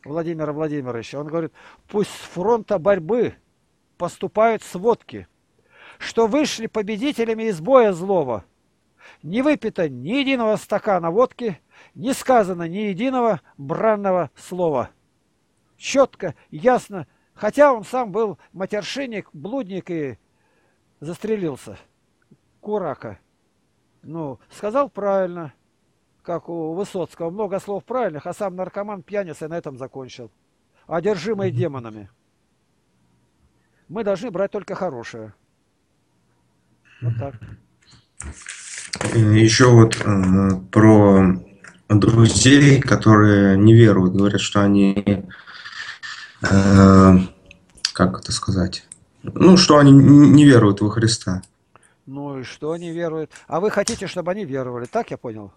Владимира Владимировича. Он говорит, пусть с фронта борьбы поступают сводки, что вышли победителями из боя злого. Не выпито ни единого стакана водки, не сказано ни единого бранного слова. Четко, ясно, хотя он сам был матершинник, блудник и застрелился. Курака. Ну, сказал правильно, как у Высоцкого, много слов правильных, а сам наркоман, пьяница, на этом закончил. Одержимый демонами. Мы должны брать только хорошее. Вот так. Еще вот про друзей, которые не веруют, говорят, что они как это сказать, ну, что они не веруют во Христа. Ну и что они веруют? А вы хотите, чтобы они веровали, так я понял?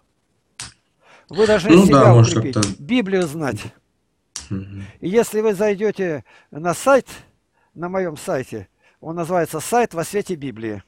Вы должны себя укрепить, Библию знать. И если вы зайдете на сайт, на моем сайте, он называется «Сайт во свете Библии».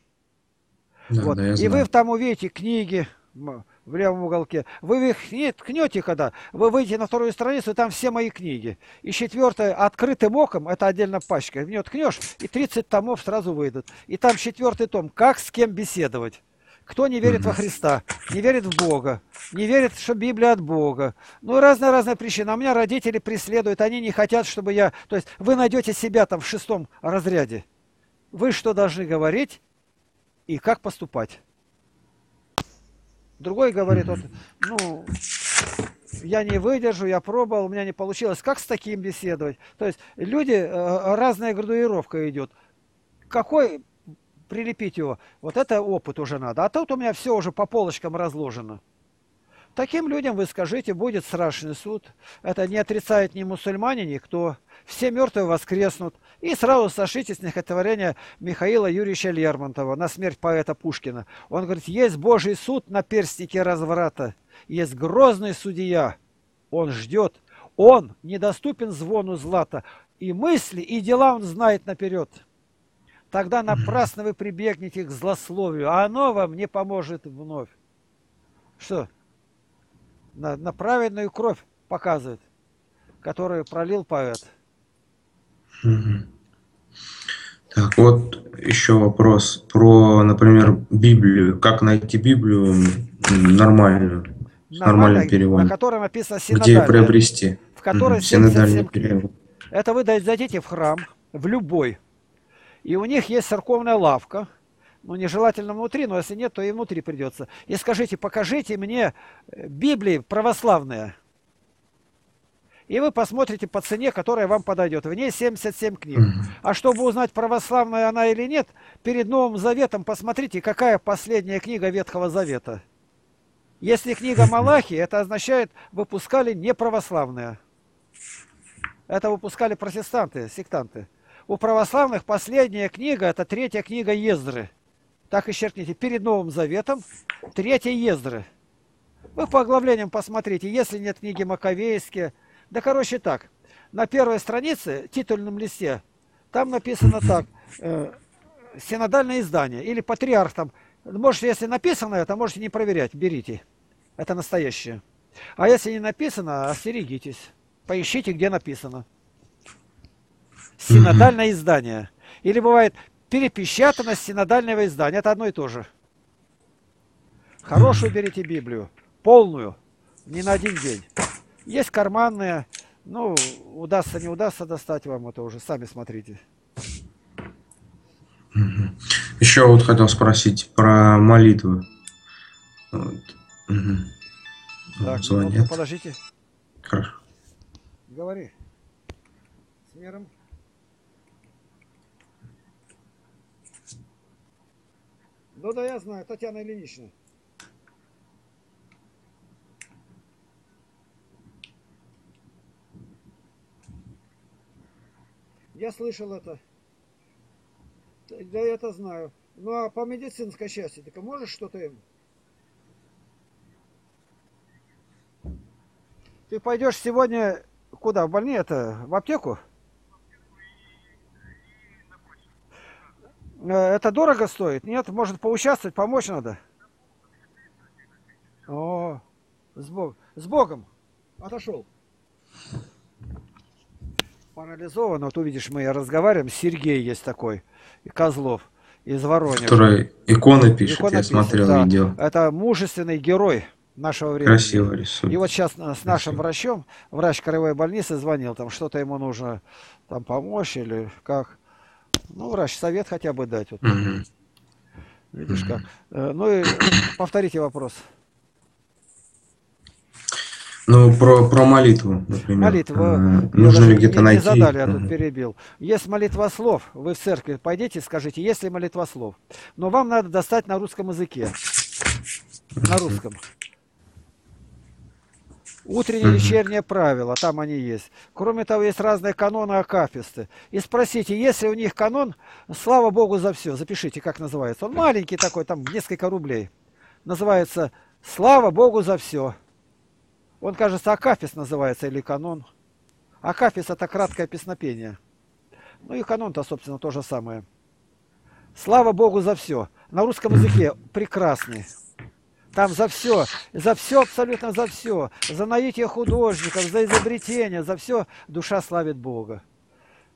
Да, вот. Да, и вы там увидите книги в левом уголке. Вы их ткнете, когда вы выйдете на вторую страницу, и там все мои книги. И четвертая «Открытым оком», это отдельно пачка, в нее ткнешь, и 30 томов сразу выйдут. И там 4-й том «Как с кем беседовать». Кто не верит во Христа, не верит в Бога, не верит, что Библия от Бога. Ну, разная-разная причина. А меня родители преследуют, они не хотят, чтобы я... То есть вы найдете себя там в 6-м разряде. Вы что должны говорить и как поступать. Другой говорит, вот, ну, я не выдержу, я пробовал, у меня не получилось. Как с таким беседовать? То есть люди, разная градуировка идет. Какой... прилепить его. Вот это опыт уже надо. А тут у меня все уже по полочкам разложено. Таким людям вы скажите, будет страшный суд. Это не отрицает ни мусульмане, никто. Все мертвые воскреснут. И сразу сошлите стихотворение Михаила Юрьевича Лермонтова на смерть поэта Пушкина. Он говорит, есть Божий суд на перстнике разврата. Есть грозный судья. Он ждет. Он недоступен звону злата. И мысли, и дела он знает наперед. Тогда напрасно вы прибегнете к злословию, а оно вам не поможет вновь. Что? На праведную кровь показывает, которую пролил поэт. Так, вот еще вопрос про, например, Библию. Как найти Библию нормальную, с нормальным переводом? На котором описано синодальное. Где приобрести? В которой синодальный перевод. Это вы зайдите в храм, в любой. И у них есть церковная лавка, ну, нежелательно внутри, но если нет, то и внутри придется. И скажите, покажите мне Библии православные. И вы посмотрите по цене, которая вам подойдет. В ней 77 книг. А чтобы узнать, православная она или нет, перед Новым Заветом посмотрите, какая последняя книга Ветхого Завета. Если книга Малахии, это означает, выпускали неправославные. Это выпускали протестанты, сектанты. У православных последняя книга, это 3-я книга Ездры. Так и черкните. Перед Новым Заветом 3-я Ездры. Вы по оглавлениям посмотрите, если нет книги Маковейские. Да, короче, так. На первой странице, титульном листе, там написано так. Синодальное издание. Или патриарх там. Можете, если написано это, можете не проверять. Берите. Это настоящее. А если не написано, остерегитесь. Поищите, где написано. Синодальное издание. Или бывает перепечатанность синодального издания. Это одно и то же. Хорошую берите Библию. Полную. Не на один день. Есть карманные. Ну, удастся, не удастся достать вам это уже. Сами смотрите. Еще вот хотел спросить про молитвы. Вот. Так, ну, подождите. Хорошо. Говори. С миром. Ну да, я знаю, Татьяна Ильинична. Я слышал это. Да, я это знаю. Ну а по медицинской части, ты можешь что-то им? Ты пойдешь сегодня куда? В больницу? В аптеку? Это дорого стоит? Нет? Может, поучаствовать, помочь надо? О, с Богом! Отошел. Парализован. Вот увидишь, мы разговариваем. Сергей есть такой, Козлов, из Воронежа. Который иконы пишет, я смотрел видео. Это мужественный герой нашего времени. Красиво рисует. И вот сейчас с нашим врачом, врач краевой больницы звонил, там что-то ему нужно там помочь или как. Ну, врач, совет хотя бы дать. Вот. Видишь как. Ну и повторите вопрос. Ну, про молитву, например. Молитва. Нужно ли где-то найти? Не задали, я тут перебил. Есть молитвослов. Вы в церкви пойдите и скажите, есть ли молитвослов. Но вам надо достать на русском языке. На русском. Утреннее и вечернее правило, там они есть. Кроме того, есть разные каноны акафисты. И спросите, если у них канон, слава Богу за все, запишите, как называется. Он маленький такой, там несколько рублей. Называется «Слава Богу за все». Он, кажется, акафист называется или канон. Акафист – это краткое песнопение. Ну и канон-то, собственно, то же самое. «Слава Богу за все». На русском языке прекрасный. Там за все, абсолютно за все, за наитие художников, за изобретение, за все душа славит Бога.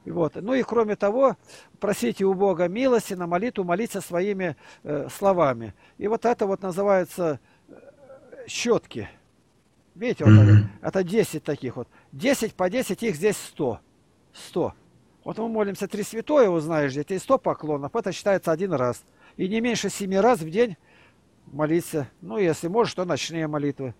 И вот. Ну и кроме того, просите у Бога милости на молитву, молиться своими словами. И вот это вот называется щетки. Видите, вот это 10 таких вот. 10 по 10, их здесь 100. 100. Вот мы молимся три святое, узнаешь, дети, и 100 поклонов. Это считается один раз. И не меньше 7 раз в день молиться. Ну, если можешь, то ночные молитвы.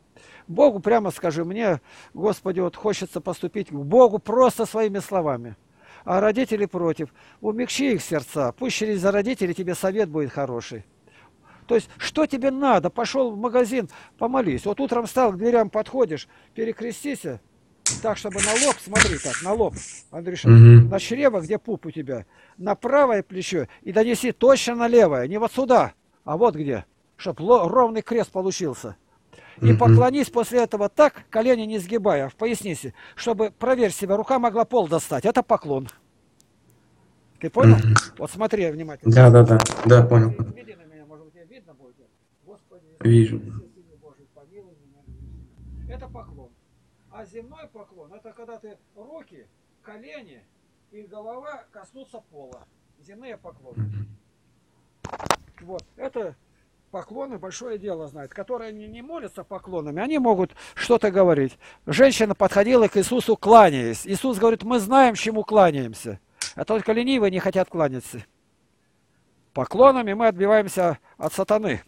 Богу прямо скажи мне, Господи, вот хочется поступить к Богу просто своими словами. А родители против. Умягчи их сердца. Пусть через родителей тебе совет будет хороший. То есть, что тебе надо? Пошел в магазин, помолись. Вот утром встал, к дверям подходишь, перекрестись. Так, чтобы на лоб, смотри так, на лоб, Андрюша, на чрево, где пуп у тебя. На правое плечо и донеси точно на левое. Не вот сюда, а вот где. Чтобы ровный крест получился. И поклонись после этого так, колени не сгибая, в пояснице, чтобы, проверь себя, рука могла пол достать. Это поклон. Ты понял? Вот смотри внимательно. Да, да, да. Да, понял. Видно меня, может, тебя видно будет? Господи, вижу. Божий, помилуй меня. Это поклон. А земной поклон, это когда ты руки, колени и голова коснутся пола. Земные поклоны. Вот, это... Поклоны большое дело знают, которые не молятся поклонами, они могут что-то говорить. Женщина подходила к Иисусу, кланяясь. Иисус говорит, мы знаем, чему кланяемся, а только ленивые не хотят кланяться. Поклонами мы отбиваемся от сатаны.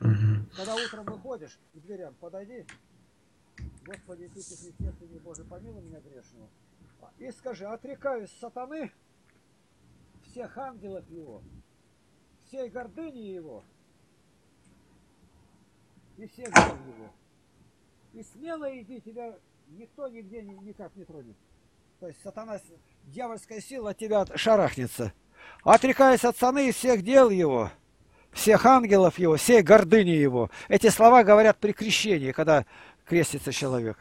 Когда утром выходишь к дверям, подойди, Господи Иисусе Христе, Сыне Божий, помилуй меня грешного, и скажи, отрекаюсь сатаны, всех ангелов его, всей гордыни его, и все знают его. И смело иди, тебя никто нигде никак не тронет. То есть сатана, дьявольская сила от тебя шарахнется. Отрекаясь от сатаны и всех дел его, всех ангелов его, всей гордыни его. Эти слова говорят при крещении, когда крестится человек.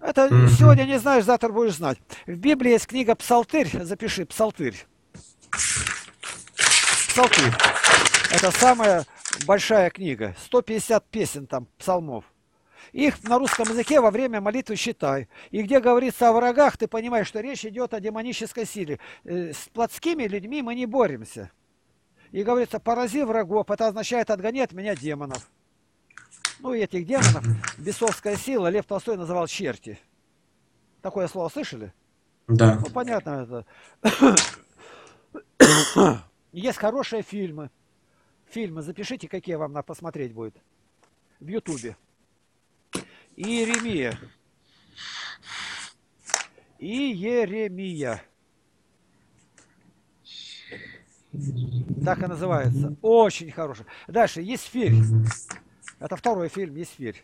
Это сегодня не знаешь, завтра будешь знать. В Библии есть книга «Псалтырь». Запиши «Псалтырь». «Псалтырь». Это самая... большая книга, 150 песен там, псалмов. Их на русском языке во время молитвы читай. И где говорится о врагах, ты понимаешь, что речь идет о демонической силе. С плотскими людьми мы не боремся. И говорится, порази врагов, это означает отгони от меня демонов. Ну и этих демонов бесовская сила, Лев Толстой называл черти. Такое слово слышали? Да. Ну понятно это. Есть хорошие фильмы. Фильмы запишите, какие вам надо посмотреть будет в Ютубе. Иеремия. Иеремия. Так и называется. Очень хороший. Дальше Есфирь. Это второй фильм Есфирь.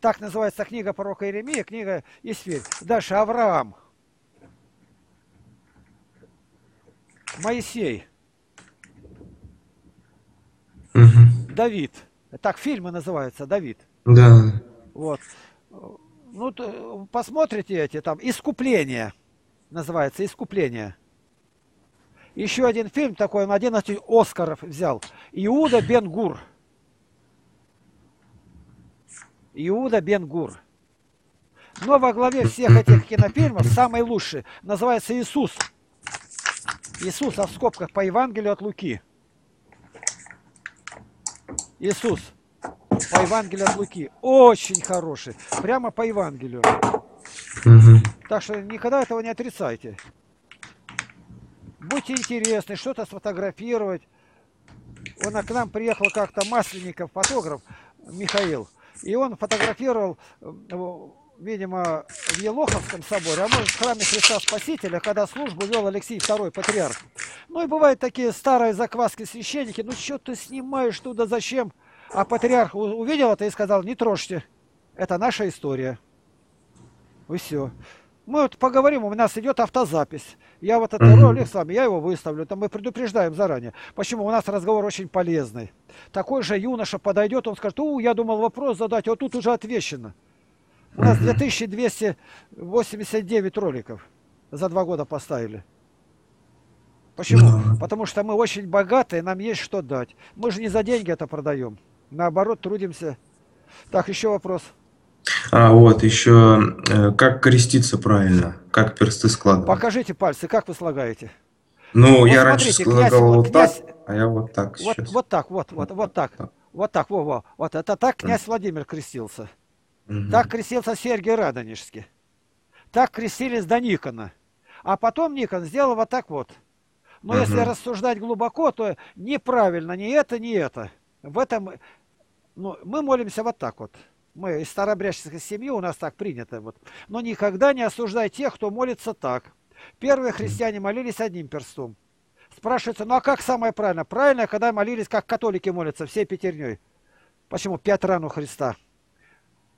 Так называется книга пророка Иеремия, книга Есфирь. Дальше Авраам. Моисей. Давид. Так фильмы называются, Давид. Да. Вот. Ну, посмотрите эти там. Искупление. Называется Искупление. Еще один фильм такой, он 11 Оскаров взял. Иуда Бен-Гур. Иуда Бен-Гур. Но во главе всех этих кинофильмов самый лучший называется Иисус. Иисус, а в скобках по Евангелию от Луки. Иисус по Евангелию от Луки. Очень хороший. Прямо по Евангелию. Так что никогда этого не отрицайте. Будьте интересны, что-то сфотографировать. Он к нам приехал как-то Масленников, фотограф Михаил. И он фотографировал, видимо, в Елоховском соборе, а может в храме Христа Спасителя, когда службу вел Алексей II, патриарх. Ну и бывают такие старые закваски священники, ну что ты снимаешь туда, зачем? А патриарх увидел это и сказал, не трожьте. Это наша история. И все. Мы вот поговорим, у нас идет автозапись. Я вот этот ролик с вами, я его выставлю. Там мы предупреждаем заранее. Почему? У нас разговор очень полезный. Такой же юноша подойдет, он скажет: я думал вопрос задать, вот тут уже отвечено. У нас 2289 роликов за 2 года поставили. Почему? Потому что мы очень богатые, нам есть что дать. Мы же не за деньги это продаем. Наоборот, трудимся. Так, еще вопрос. А вот еще, как креститься правильно, как персты складывать. Покажите пальцы, как вы слагаете. Ну, вот я раньше складывал вот так, а я вот так сейчас. Вот так, вот так, вот так, вот это так князь Владимир крестился. Так крестился Сергий Радонежский. Так крестились до Никона. А потом Никон сделал вот так вот. Но если рассуждать глубоко, то неправильно ни это, ни это. В этом, ну, мы молимся вот так вот. Мы из старобрядческой семьи, у нас так принято. Вот. Но никогда не осуждай тех, кто молится так. Первые христиане молились одним перстом. Спрашивается, ну а как самое правильное? Правильно, когда молились, как католики молятся, всей пятерней. Почему? 5 ран у Христа.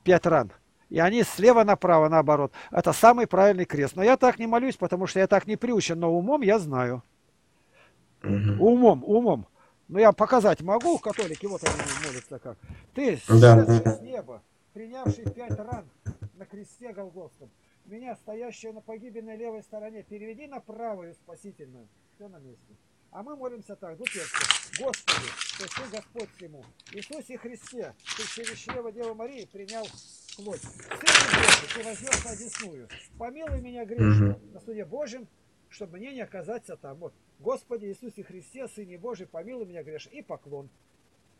5 ран. И они слева направо, наоборот. Это самый правильный крест. Но я так не молюсь, потому что я так не приучен. Но умом я знаю. Умом, умом. Но я показать могу, католики, вот они молятся как. Ты, сошедший с неба, принявший 5 ран на кресте Голгофском, меня, стоящего на погибельной левой стороне, переведи на правую спасительную. Все на месте. А мы молимся так, дуперцы. Господи, то есть ты Господь всему. Иисусе Христе, ты через чрево Девы Марии принял плоть. Сын Божий, ты возьмешь на десную. Помилуй меня грешного на суде Божьем, чтобы мне не оказаться там. Вот. Господи Иисусе Христе, Сыне Божий, помилуй меня грешного. И поклон.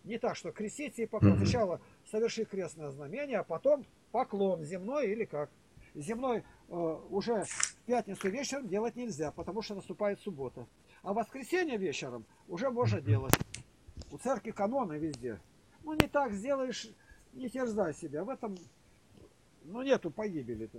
Не так, что креститься и поклон. Сначала соверши крестное знамение, а потом поклон земной или как. Земной уже в пятницу вечером делать нельзя, потому что наступает суббота. А в воскресенье вечером уже можно делать. У церкви каноны везде. Ну не так сделаешь, не терзай себя. В этом, ну, нету погибели-то.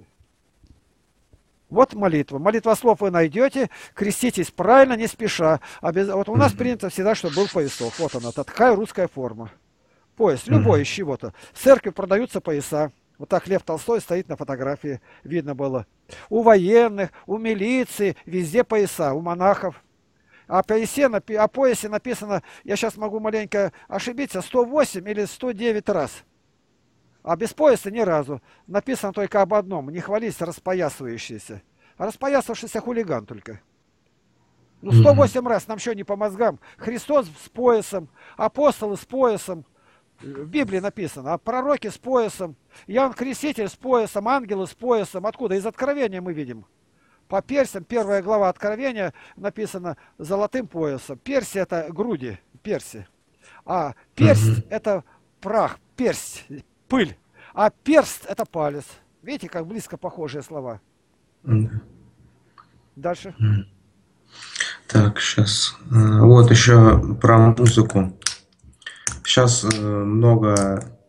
Вот молитва. Молитва слов вы найдете. Креститесь правильно, не спеша. Вот у нас принято всегда, чтобы был поясок. Вот она, такая русская форма. Пояс, любой из чего-то. В церкви продаются пояса. Вот так Лев Толстой стоит на фотографии. Видно было. У военных, у милиции, везде пояса. У монахов. О поясе написано, я сейчас могу маленько ошибиться, 108 или 109 раз. А без пояса ни разу. Написано только об одном. Не хвались распоясывающиеся. А распоясавшийся хулиган только. Ну 108 раз, нам что не по мозгам. Христос с поясом, апостолы с поясом. В Библии написано. А пророки с поясом. Иоанн Креститель с поясом, ангелы с поясом. Откуда? Из Откровения мы видим. По персям, 1 глава Откровения написано золотым поясом. Перси — это груди, перси. А персть — это прах, персть. Пыль. А перст — это палец. Видите, как близко похожие слова. Дальше. Так, сейчас. Вот еще про музыку. Сейчас много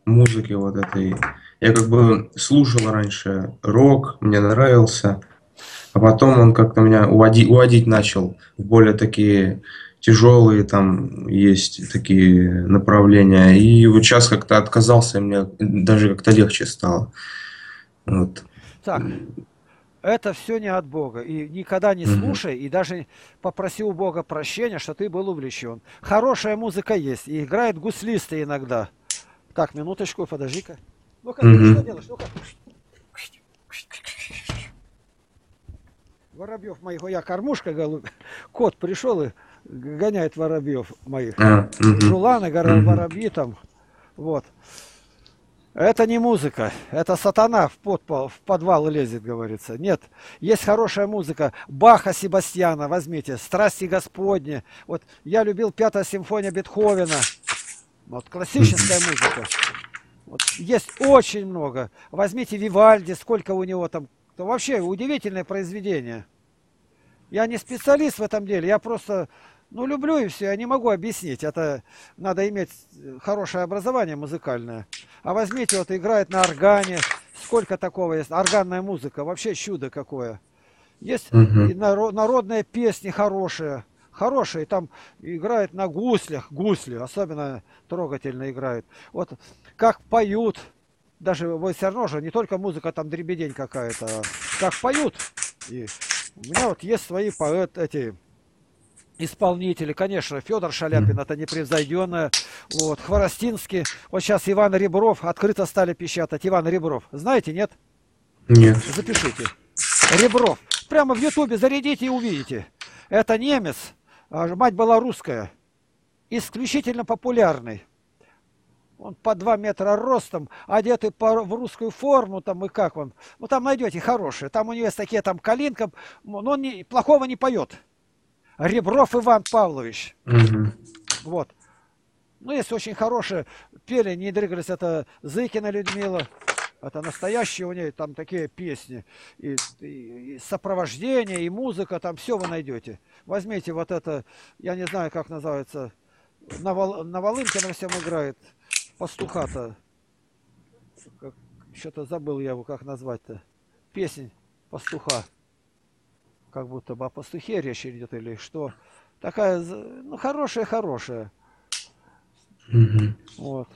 музыки вот этой. Я как бы слушал раньше рок, мне нравился. А потом он как-то меня уводить начал в более такие... тяжелые там есть такие направления. И вот сейчас как-то отказался, и мне даже как-то легче стало. Вот. Так, это все не от Бога. И никогда не слушай, и даже попроси у Бога прощения, что ты был увлечен. Хорошая музыка есть, и играют гуслисты иногда. Так, минуточку, подожди-ка. Ну-ка, ты что делаешь? Ну-ка. Воробьев моих, я кормушка, голубь. Кот пришел и гоняет воробьев моих. Жуланы, воробьи там. Вот. Это не музыка. Это сатана в подвал лезет, говорится. Нет. Есть хорошая музыка. Баха Себастьяна возьмите. «Страсти Господни». Вот я любил 5-я симфония Бетховена. Вот классическая музыка. Вот. Есть очень много. Возьмите Вивальди. Сколько у него там. Вообще удивительное произведение. Я не специалист в этом деле, я просто, ну, люблю и все, я не могу объяснить. Это надо иметь хорошее образование музыкальное. А возьмите, вот играет на органе, сколько такого есть. Органная музыка, вообще чудо какое. Есть и народные песни хорошие, хорошие. Там играют на гуслях, гусли особенно трогательно играют. Вот как поют даже вот все равно же не только музыка там дребедень какая-то, как поют. И у меня вот есть свои поэты, эти исполнители, конечно, Федор Шаляпин, это непревзойденное, вот, Хворостинский, вот сейчас Иван Ребров, открыто стали печатать, Иван Ребров, знаете, нет? Нет. Запишите. Ребров. Прямо в Ютубе зарядите и увидите. Это немец, мать была русская, исключительно популярный. Он по 2 метра ростом, одетый в русскую форму, там и как он. Ну, там найдете хорошие. Там у него есть такие там калинка, но он плохого не поет. Ребров Иван Павлович. Вот. Ну, есть очень хорошие. Пели, не дрыгались, это Зыкина Людмила. Это настоящие у нее там такие песни. И сопровождение, и музыка, там все вы найдете. Возьмите вот это, я не знаю, как называется, на волынке она всем играет. Пастуха-то, что-то забыл я его, как назвать-то, песнь пастуха, как будто бы о пастухе речь идет или что, такая, ну, хорошая-хорошая, вот.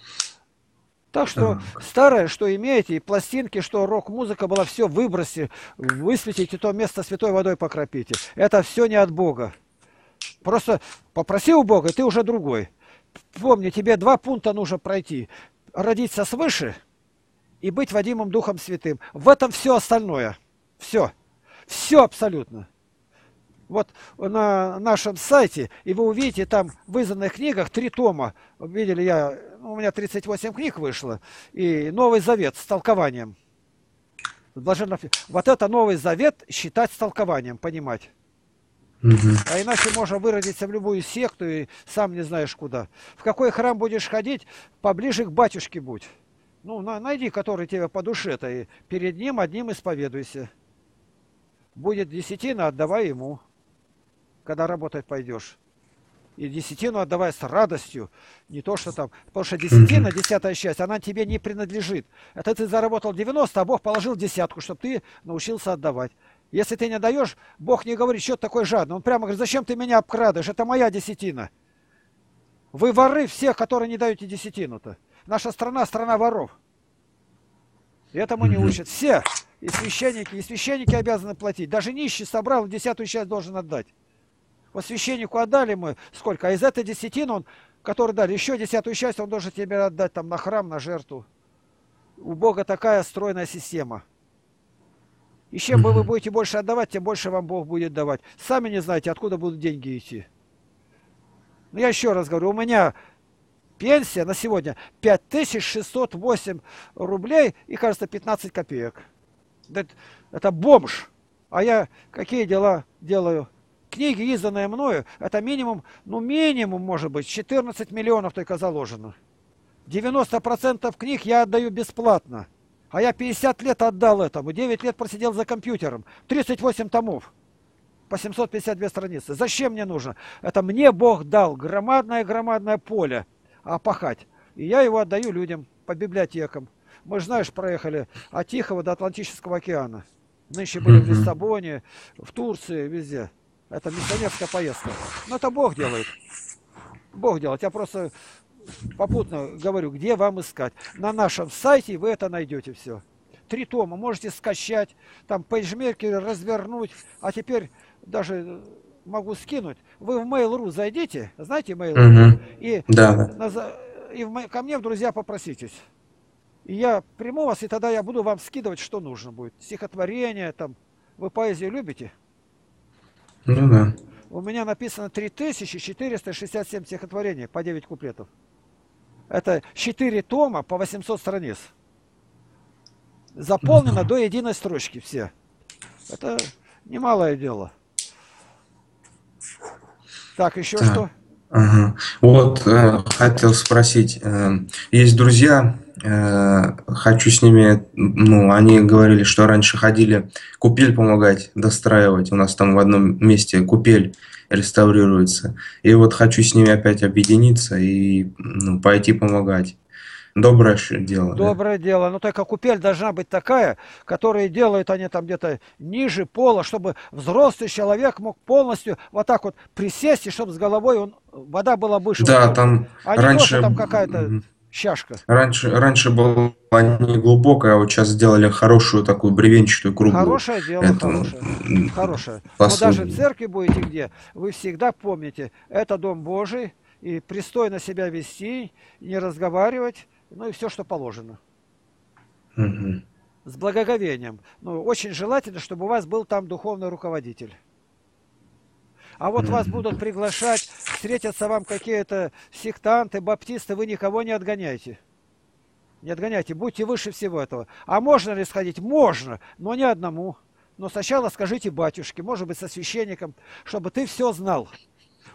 Так что старое, что имеете, и пластинки, что рок-музыка была, все выбросьте, высветите то место святой водой покропите, это все не от Бога, просто попроси у Бога, ты уже другой. Помни, тебе 2 пункта нужно пройти. Родиться свыше и быть водимым Духом Святым. В этом все остальное. Все. Все абсолютно. Вот на нашем сайте, и вы увидите там в изданных книгах 3 тома. Видели я, у меня 38 книг вышло. И Новый Завет с толкованием. Вот это Новый Завет считать с толкованием, понимать. А иначе можно выродиться в любую секту и сам не знаешь куда. В какой храм будешь ходить, поближе к батюшке будь. Ну, найди, который тебе по душе-то, и перед ним одним исповедуйся. Будет десятина, отдавай ему, когда работать пойдешь. И десятину отдавай с радостью, не то что там. Потому что десятина, 10-я часть, она тебе не принадлежит. Это ты заработал 90, а Бог положил 10, чтобы ты научился отдавать. Если ты не даешь, Бог не говорит, что ты такой жадный. Он прямо говорит, зачем ты меня обкрадываешь? Это моя десятина. Вы воры всех, которые не даете десятину-то. Наша страна – страна воров. И этому не учат. Все, и священники обязаны платить. Даже нищий собрал, 10-ю часть должен отдать. Вот священнику отдали мы сколько? А из этой десятины, он, который дали, еще 10-ю часть он должен тебе отдать там, на храм, на жертву. У Бога такая стройная система. И чем вы будете больше отдавать, тем больше вам Бог будет давать. Сами не знаете, откуда будут деньги идти. Но я еще раз говорю, у меня пенсия на сегодня 5608 рублей и, кажется, 15 копеек. Это бомж. А я какие дела делаю? Книги, изданные мною, это минимум, ну минимум, может быть, 14 миллионов только заложено. 90% книг я отдаю бесплатно. А я 50 лет отдал этому, 9 лет просидел за компьютером, 38 томов, по 752 страницы. Зачем мне нужно? Это мне Бог дал громадное-громадное поле опахать. И я его отдаю людям по библиотекам. Мы же, знаешь, проехали от Тихого до Атлантического океана. Нынче были в Лиссабоне, в Турции, везде. Это миссионерская поездка. Но это Бог делает. Бог делает. Я просто... попутно говорю, где вам искать. На нашем сайте вы это найдете все. 3 тома можете скачать, там пейджмейкер развернуть. А теперь даже могу скинуть. Вы в Mail.ru зайдите, знаете Mail.ru, и ко мне в друзья попроситесь. И я приму вас, и тогда я буду вам скидывать, что нужно будет. Стихотворение, там. Вы поэзию любите? У меня написано 3467 стихотворений по 9 куплетов. Это 4 тома по 800 страниц. Заполнено до единой строчки все. Это немалое дело. Так, еще что? Вот, хотел спросить. Есть друзья, хочу с ними, ну, они говорили, что раньше ходили купель помогать достраивать. У нас там в одном месте купель реставрируется. И вот хочу с ними опять объединиться и, ну, пойти помогать. Доброе дело. Доброе дело. Но только купель должна быть такая, которую делают они там где-то ниже пола, чтобы взрослый человек мог полностью вот так вот присесть, и чтобы с головой вода была выше. Да, там они раньше... там какая-то чашка. Раньше была не глубокая, а вот сейчас сделали хорошую такую бревенчатую круглую. Хорошее дело, хорошее. Но даже церкви будете где, вы всегда помните, это дом Божий, и пристойно себя вести, не разговаривать, ну и все, что положено. Угу. С благоговением. Ну, очень желательно, чтобы у вас был там духовный руководитель. А вот вас будут приглашать, встретятся вам какие-то сектанты, баптисты, вы никого не отгоняйте. Не отгоняйте, будьте выше всего этого. А можно ли сходить? Можно, но не одному. Но сначала скажите батюшке, может быть, со священником, чтобы ты все знал.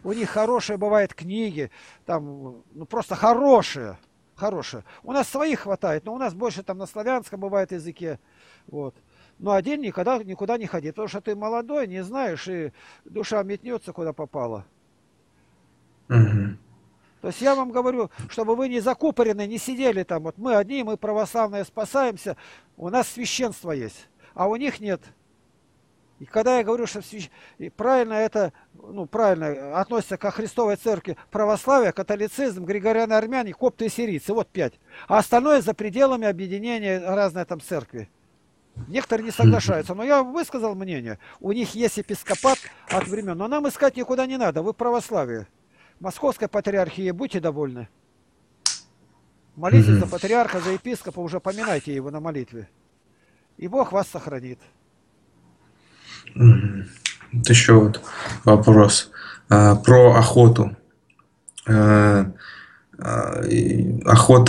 У них хорошие бывают книги, там, ну, просто хорошие. Хорошие. У нас своих хватает, но у нас больше там на славянском бывает языке. Вот. Но один никогда никуда не ходи, потому что ты молодой, не знаешь, и душа метнется, куда попало. Угу. То есть я вам говорю, чтобы вы не закупорены, не сидели там. Вот мы одни, мы православные спасаемся, у нас священство есть, а у них нет. И когда я говорю, что правильно это, ну, правильно относится к Христовой Церкви православие, католицизм, григорианы, армяне, копты и сирийцы, вот 5. А остальное за пределами объединения разной там церкви. Некоторые не соглашаются, но я высказал мнение. У них есть епископат от времен, но нам искать никуда не надо, вы православие. Московской патриархии будьте довольны. Молитесь за патриарха, за епископа, уже поминайте его на молитве. И Бог вас сохранит. Вот еще вот вопрос про охоту. Охота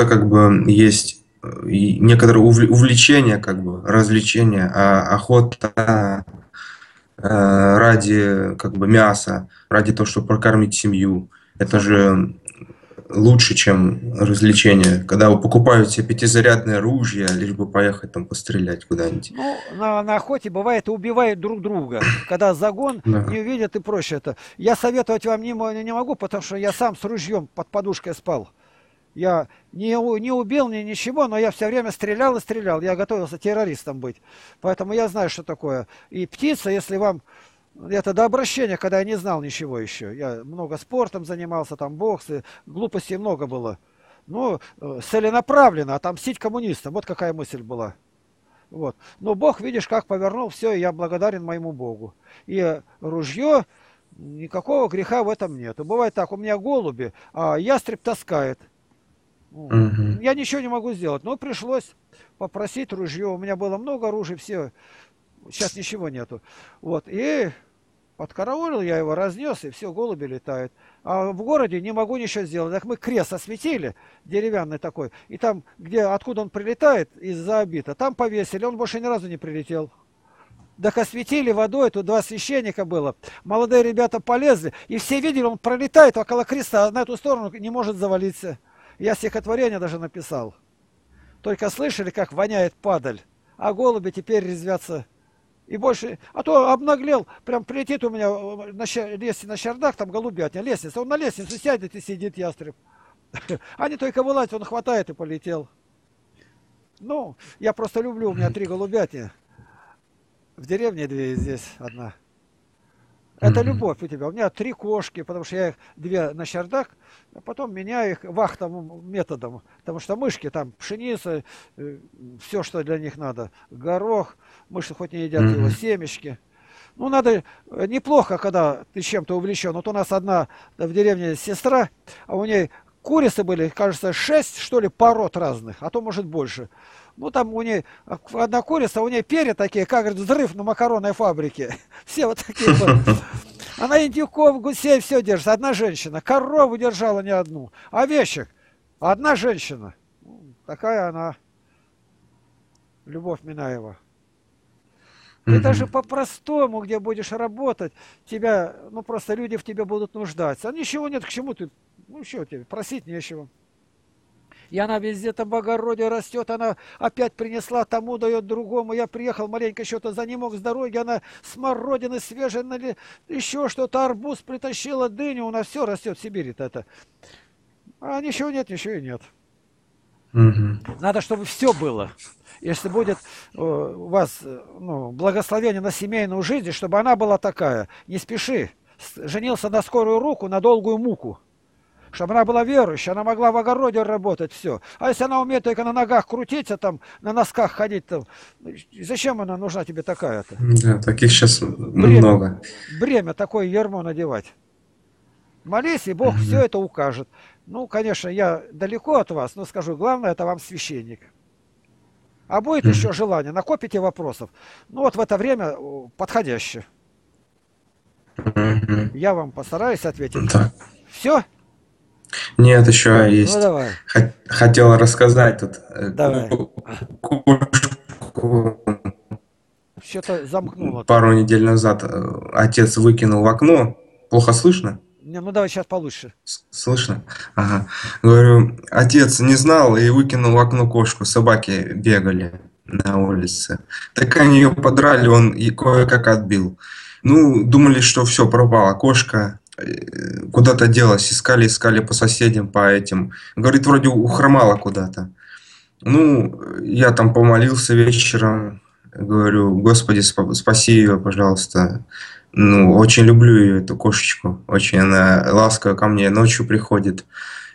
как бы есть некоторые увлечения, как бы развлечения, а охота ради как бы мяса, ради того, чтобы прокормить семью, это же лучше, чем развлечение, когда вы покупаете пятизарядное оружие, лишь бы поехать там пострелять куда-нибудь. Ну, на охоте бывает, убивают друг друга, когда загон не увидят и прочее это. Я советовать вам не могу, потому что я сам с ружьем под подушкой спал. Я не убил ни ничего, но я все время стрелял и стрелял. Я готовился террористом быть. Поэтому я знаю, что такое. И птица, если вам... Это до обращения, когда я не знал ничего еще. Я много спортом занимался, там бокс, глупостей много было. Ну, целенаправленно отомстить коммунистам. Вот какая мысль была. Вот. Но Бог, видишь, как повернул, все, и я благодарен моему Богу. И ружье, никакого греха в этом нет. Бывает так, у меня голуби, а ястреб таскает. Угу. Я ничего не могу сделать, но пришлось попросить ружье. У меня было много оружия, все... Сейчас ничего нету. Вот. И подкараулил я его, разнес, и все, голуби летают. А в городе не могу ничего сделать. Так мы крест осветили, деревянный такой, и там, где, откуда он прилетает, из-за обита, там повесили, он больше ни разу не прилетел. Так осветили водой, тут 2 священника было. Молодые ребята полезли, и все видели, он пролетает около креста, а на эту сторону не может завалиться. Я стихотворение даже написал. Только слышали, как воняет падаль, а голуби теперь резвятся. И больше, а то обнаглел, прям прилетит у меня на чердак, там голубятня, лестница. Он на лестницу сядет и сидит ястреб. А не только вылазит, он хватает и полетел. Ну, я просто люблю, у меня 3 голубятни. В деревне 2 и здесь 1. Это любовь у тебя. У меня 3 кошки, потому что я их 2 на чердак, а потом меняю их вахтовым методом. Потому что мышки, там пшеница, все, что для них надо. Горох, мыши хоть не едят его, семечки. Ну, надо неплохо, когда ты чем-то увлечен. Вот у нас одна в деревне сестра, а у нее курицы были, кажется, 6, что ли, пород разных, а то, может, больше. Ну, там у нее одна курица, у нее перья такие, как, говорит, взрыв на макаронной фабрике. Все вот такие вот. Она индюков, гусей, все держит. Одна женщина. Корову держала не одну. Овечек. Одна женщина. Такая она. Любовь Минаева. И даже по-простому, где будешь работать, тебя, ну, просто люди в тебе будут нуждаться. А ничего нет, к чему ты, ну, что тебе, просить нечего. И она везде там богородие растет, она опять принесла, тому дает другому. Я приехал, маленько что-то за ним мог с дороги, она смородины свежие, еще что-то, арбуз притащила, дыню, у нас все растет в Сибири-то это. А ничего нет, ничего и нет. Надо, чтобы все было. Если будет у вас, ну, благословение на семейную жизнь, чтобы она была такая. Не спеши, женился на скорую руку, на долгую муку. чтобы она была верующая, она могла в огороде работать, все. А если она умеет только на ногах крутиться, там, на носках ходить, там, зачем она нужна тебе такая-то? Да, таких сейчас много. Бремя такое ярмо надевать. Молись, и Бог все это укажет. Ну, конечно, я далеко от вас, но скажу, главное, это вам священник. А будет еще желание, накопите вопросов. Ну, вот в это время подходящее. Я вам постараюсь ответить. Так. Все? Нет, еще есть. Ну, давай. Хотел рассказать тут. Давай. Что-то замкнуло. Пару недель назад отец выкинул в окно. Плохо слышно? Не, ну давай сейчас получше. Слышно? Ага. Говорю, отец не знал и выкинул в окно кошку. Собаки бегали на улице. Так они ее подрали, он и кое-как отбил. Ну, думали, что все, пропала кошка, куда-то делась, искали по соседям, по этим. Говорит, вроде ухромала куда-то. Ну, я там помолился вечером, говорю, Господи, спаси ее, пожалуйста. Ну, очень люблю ее, эту кошечку, очень она ласково ко мне ночью приходит.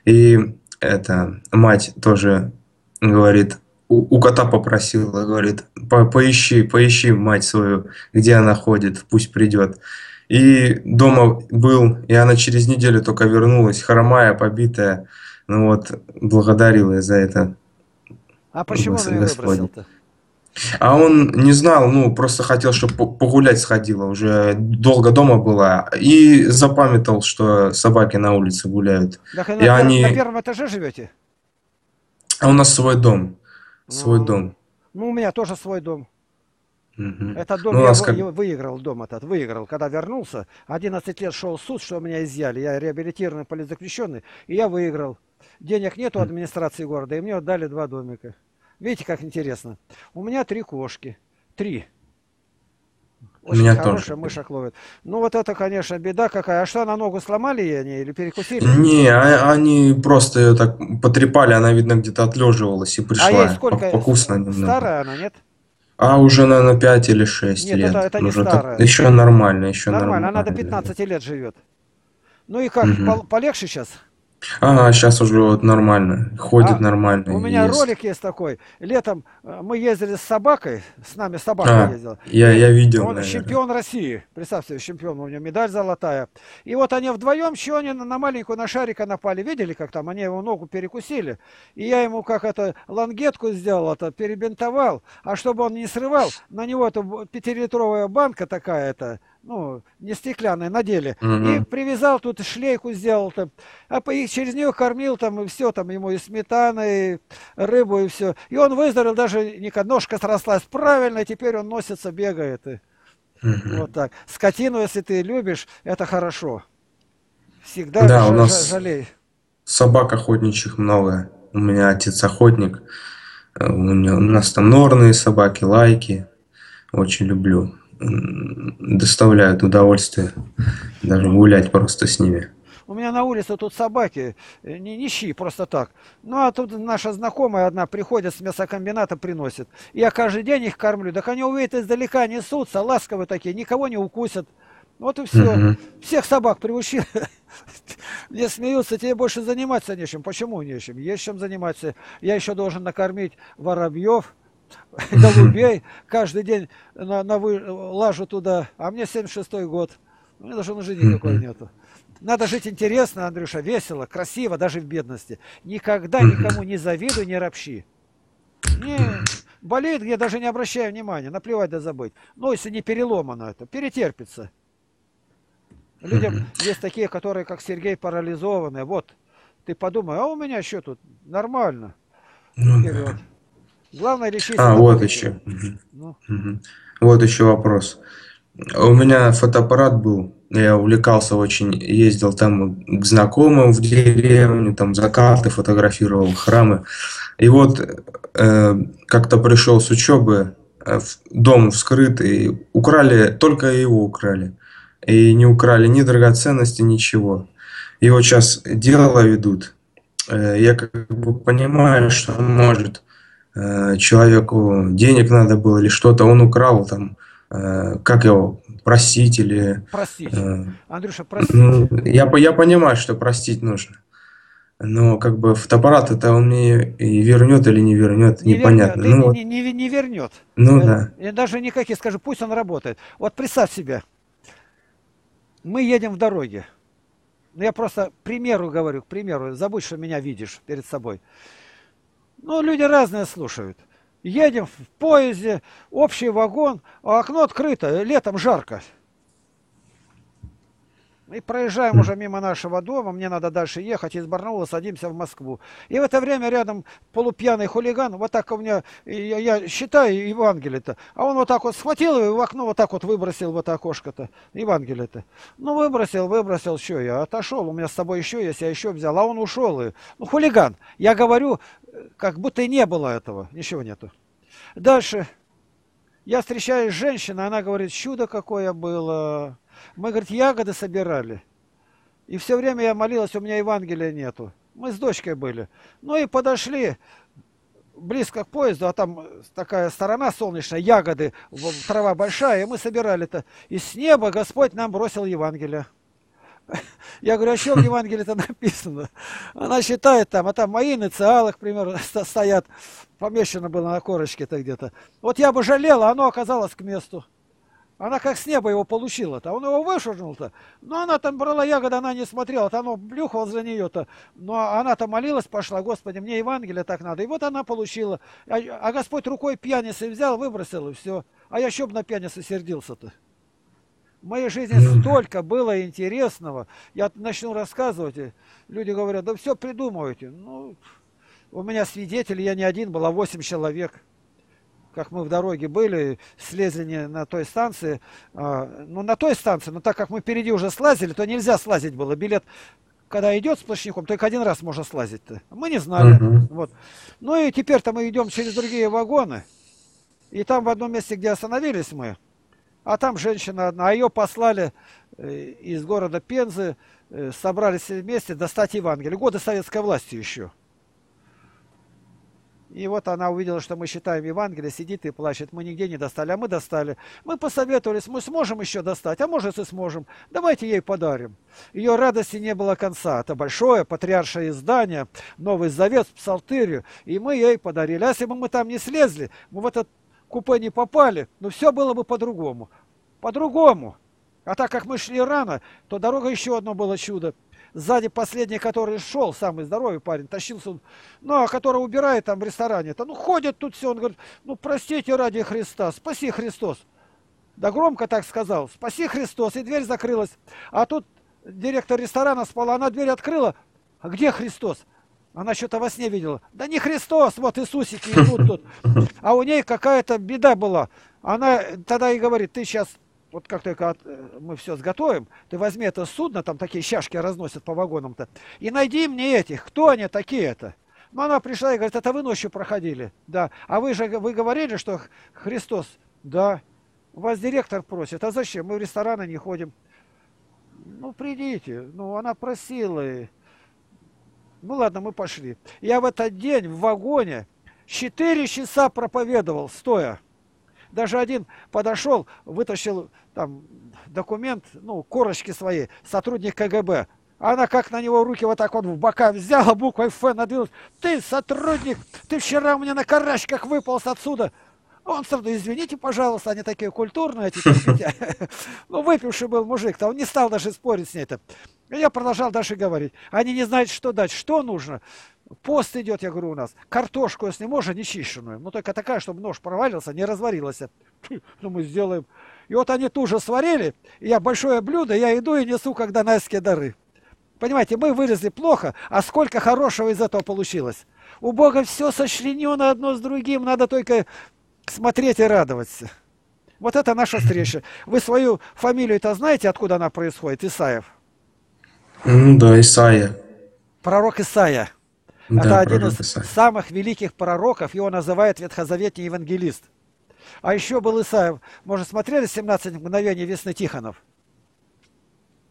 И эта мать тоже говорит... У кота попросила, говорит, поищи мать свою, где она ходит, пусть придет. И дома был, и она через неделю только вернулась, хромая, побитая. Ну вот, благодарила я за это. А почему он ее выбросил-то? А он не знал, ну, просто хотел, чтобы погулять сходила, уже долго дома была. И запамятовал, что собаки на улице гуляют. Так, и на первом этаже живете? А у нас свой дом. Свой дом. Ну, у меня тоже свой дом. Этот дом я выиграл, дом этот, выиграл. Когда вернулся, 11 лет шел суд, что меня изъяли. Я реабилитированный политзаключенный, и я выиграл. Денег нету администрации города, и мне отдали 2 домика. Видите, как интересно. У меня 3 кошки. 3. Очень хорошая, мышек ловит. Ну, вот это, конечно, беда какая. А что, на ногу сломали они или перекусили? Не, они просто ее так потрепали, она, видно, где-то отлеживалась и пришла. А ей сколько? Покусна немного. Старая она, нет? А уже, наверное, 5 или 6 лет. Нет, это не старая. Еще нормально, еще нормально. Она до 15 лет живет. Ну и как, полегче сейчас? Ага, сейчас уже вот нормально, ходит нормально. У меня ролик есть такой. Летом мы ездили с собакой, с нами собака ездила. Я видел, он чемпион России, представьте, чемпион, у него медаль золотая. И вот они вдвоем, чего они на маленькую, на шарика напали, видели, как там, они его ногу перекусили. И я ему как это, лангетку сделал, это, перебинтовал, а чтобы он не срывал, на него эта 5-литровая банка такая-то, ну, не стеклянные, надели. И привязал тут, шлейку сделал там. А и через нее кормил там, и все там, ему и сметана, и рыбу, и все. И он выздоровел, даже ножка срослась правильно, и теперь он носится, бегает. И... Вот так. Скотину, если ты любишь, это хорошо. Всегда да, у нас жалей. Собак охотничьих много. У меня отец охотник. У нас там норные собаки, лайки. Очень люблю. Доставляют удовольствие, даже гулять просто с ними. У меня на улице тут собаки, не нищие, просто так. Ну, а тут наша знакомая одна приходит с мясокомбината, приносит. Я каждый день их кормлю, так они увидят издалека, несутся, ласковые такие, никого не укусят. Вот и все. Всех собак приучил. Мне смеются, тебе больше заниматься нечем. Почему нечем? Есть чем заниматься. Я еще должен накормить воробьев, голубей, каждый день лажу туда, а мне 76-й год, у меня даже нужды никакой нету. Надо жить интересно, Андрюша, весело, красиво, даже в бедности. Никогда никому не завидуй, не ропщи. Не болеет, я даже не обращаю внимания, наплевать да забыть. Но если не переломано это, перетерпится. Людям есть такие, которые, как Сергей, парализованы. Вот, ты подумай, а у меня что тут, нормально. Вперед. Главное лечить. Вот еще. Вот еще вопрос. У меня фотоаппарат был, я увлекался очень, ездил там к знакомым в деревню, там за карты фотографировал храмы. И вот как-то пришел с учебы, дом вскрыт, и украли, только его украли. И не украли ни драгоценности, ничего. И вот сейчас дело ведут. Я как бы понимаю, что может... человеку денег надо было или что-то, он украл там, как его, простить или... Простить. Андрюша, простить. Я понимаю, что простить нужно. Но как бы фотоаппарат-то он мне и вернет или не вернет, непонятно. Вернет, ну, не вернет. Ну да. Я даже никак не скажу, пусть он работает. Вот представь себе, мы едем в дороге. Ну, я просто к примеру говорю, забудь, что меня видишь перед собой. Ну, люди разные слушают. Едем в поезде, общий вагон, а окно открыто, летом жарко. И проезжаем уже мимо нашего дома, мне надо дальше ехать, из Барнаула садимся в Москву. И в это время рядом полупьяный хулиган, вот так у меня, я считаю Евангелие-то, а он вот так вот схватил его и в окно вот так вот выбросил, вот окошко-то, Евангелие-то. Ну выбросил, что я отошел, у меня с собой еще есть, я еще взял, а он ушел. И, ну хулиган, я говорю, как будто и не было этого, ничего нету. Дальше, я встречаюсь с женщиной, она говорит, чудо какое было. Мы, говорит, ягоды собирали. И все время я молилась, у меня Евангелия нету. Мы с дочкой были. Ну и подошли близко к поезду, а там такая сторона солнечная, ягоды, трава большая, и мы собирали-то. И с неба Господь нам бросил Евангелие. Я говорю, а что в Евангелии-то написано? Она считает там, а там мои инициалы, к примеру, стоят. Помещено было на корочке-то где-то. Вот я бы жалела, оно оказалось к месту. Она как с неба его получила-то, он его вышвырнул-то. Но она там брала ягоды, она не смотрела-то, оно блюхало за нее-то. Но она-то молилась, пошла, Господи, мне Евангелие так надо. И вот она получила. А Господь рукой пьяницы взял, выбросил, и все. А я еще бы на пьяницу сердился-то. В моей жизни столько было интересного. Я начну рассказывать, и люди говорят, да все придумываете. Ну, у меня свидетели, я не один был, а 8 человек. Как мы в дороге были, слезли не на той станции, но так как мы впереди уже слазили, то нельзя слазить было. Билет, когда идет сплошняком, только один раз можно слазить-то. Мы не знали. Вот. Ну и теперь-то мы идем через другие вагоны, и там в одном месте, где остановились мы, а там женщина одна, а ее послали из города Пензы, собрались вместе достать Евангелие. Годы советской власти еще. И вот она увидела, что мы читаем Евангелие, сидит и плачет. Мы нигде не достали, а мы достали. Мы посоветовались, мы сможем еще достать, а может и сможем. Давайте ей подарим. Ее радости не было конца. Это большое патриаршее издание, Новый Завет с псалтырью. И мы ей подарили. А если бы мы там не слезли, мы в это купе не попали, но все было бы по-другому. По-другому. А так как мы шли рано, то дорога еще одно было чудо. Сзади последний, который шел, самый здоровый парень, тащился он, ну, а который убирает там в ресторане-то, ну, ходит тут все, он говорит, ну, простите ради Христа, спаси Христос. Да громко так сказал, спаси Христос, и дверь закрылась. А тут директор ресторана спала, она дверь открыла, а где Христос? Она что-то во сне видела. Да не Христос, вот Иисусики идут тут. А у ней какая-то беда была. Она тогда и говорит, ты сейчас... Вот как только мы все сготовим, ты возьми это судно, там такие чашки разносят по вагонам-то, и найди мне этих, кто они такие-то. Но она пришла и говорит, это вы ночью проходили, да, а вы говорили, что Христос, да, вас директор просит, а зачем, мы в рестораны не ходим. Ну, придите, ну, она просила, и... ну, ладно, мы пошли. Я в этот день в вагоне 4 часа проповедовал, стоя. Даже один подошел, вытащил там документ, ну, корочки свои, сотрудник КГБ. Она как на него руки вот так вот в бока взяла, буквой «Ф» надвинулась. «Ты, сотрудник, ты вчера у меня на карачках выполз отсюда». Он сразу, извините, пожалуйста, они такие культурные, эти пищи. Ну, выпивший был мужик-то, он не стал даже спорить с ней-то. Я продолжал дальше говорить. Они не знают, что дать, что нужно. Пост идет, я говорю, у нас. Картошку, если можно, нечищенную. Ну, только такая, чтобы нож провалился, не разварилась. Ну, мы сделаем. И вот они тут же сварили. Я большое блюдо, я иду и несу, как донайские дары. Понимаете, мы вылезли плохо, а сколько хорошего из этого получилось. У Бога все сочленено одно с другим, надо только... смотреть и радоваться. Вот это наша встреча. Вы свою фамилию-то знаете, откуда она происходит? Исаев. Ну да, Исаия. Пророк Исаия. Да, это один из самых великих пророков. Его называют ветхозаветный евангелист. А еще был Исаев. Может, смотрели 17 мгновений весны Тихонов?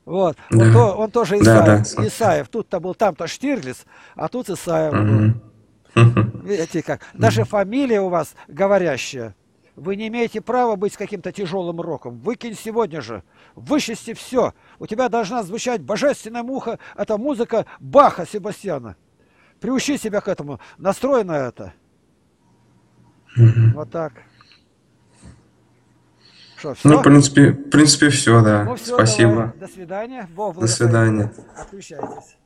Вот. Да. Он тоже Исаев. Да, да. Исаев. Тут-то был, там-то Штирлиц, а тут Исаев. Угу. Видите как? Даже фамилия у вас говорящая. Вы не имеете права быть с каким-то тяжелым роком. Выкинь сегодня же. Вычисти все. У тебя должна звучать божественная муха. Это музыка Баха Себастьяна. Приучи себя к этому. Настрой на это. Вот так. Что, все? Ну, в принципе, все, да. Ну, все, спасибо. Давай. До свидания. Бог благословит. До свидания. Отключайтесь.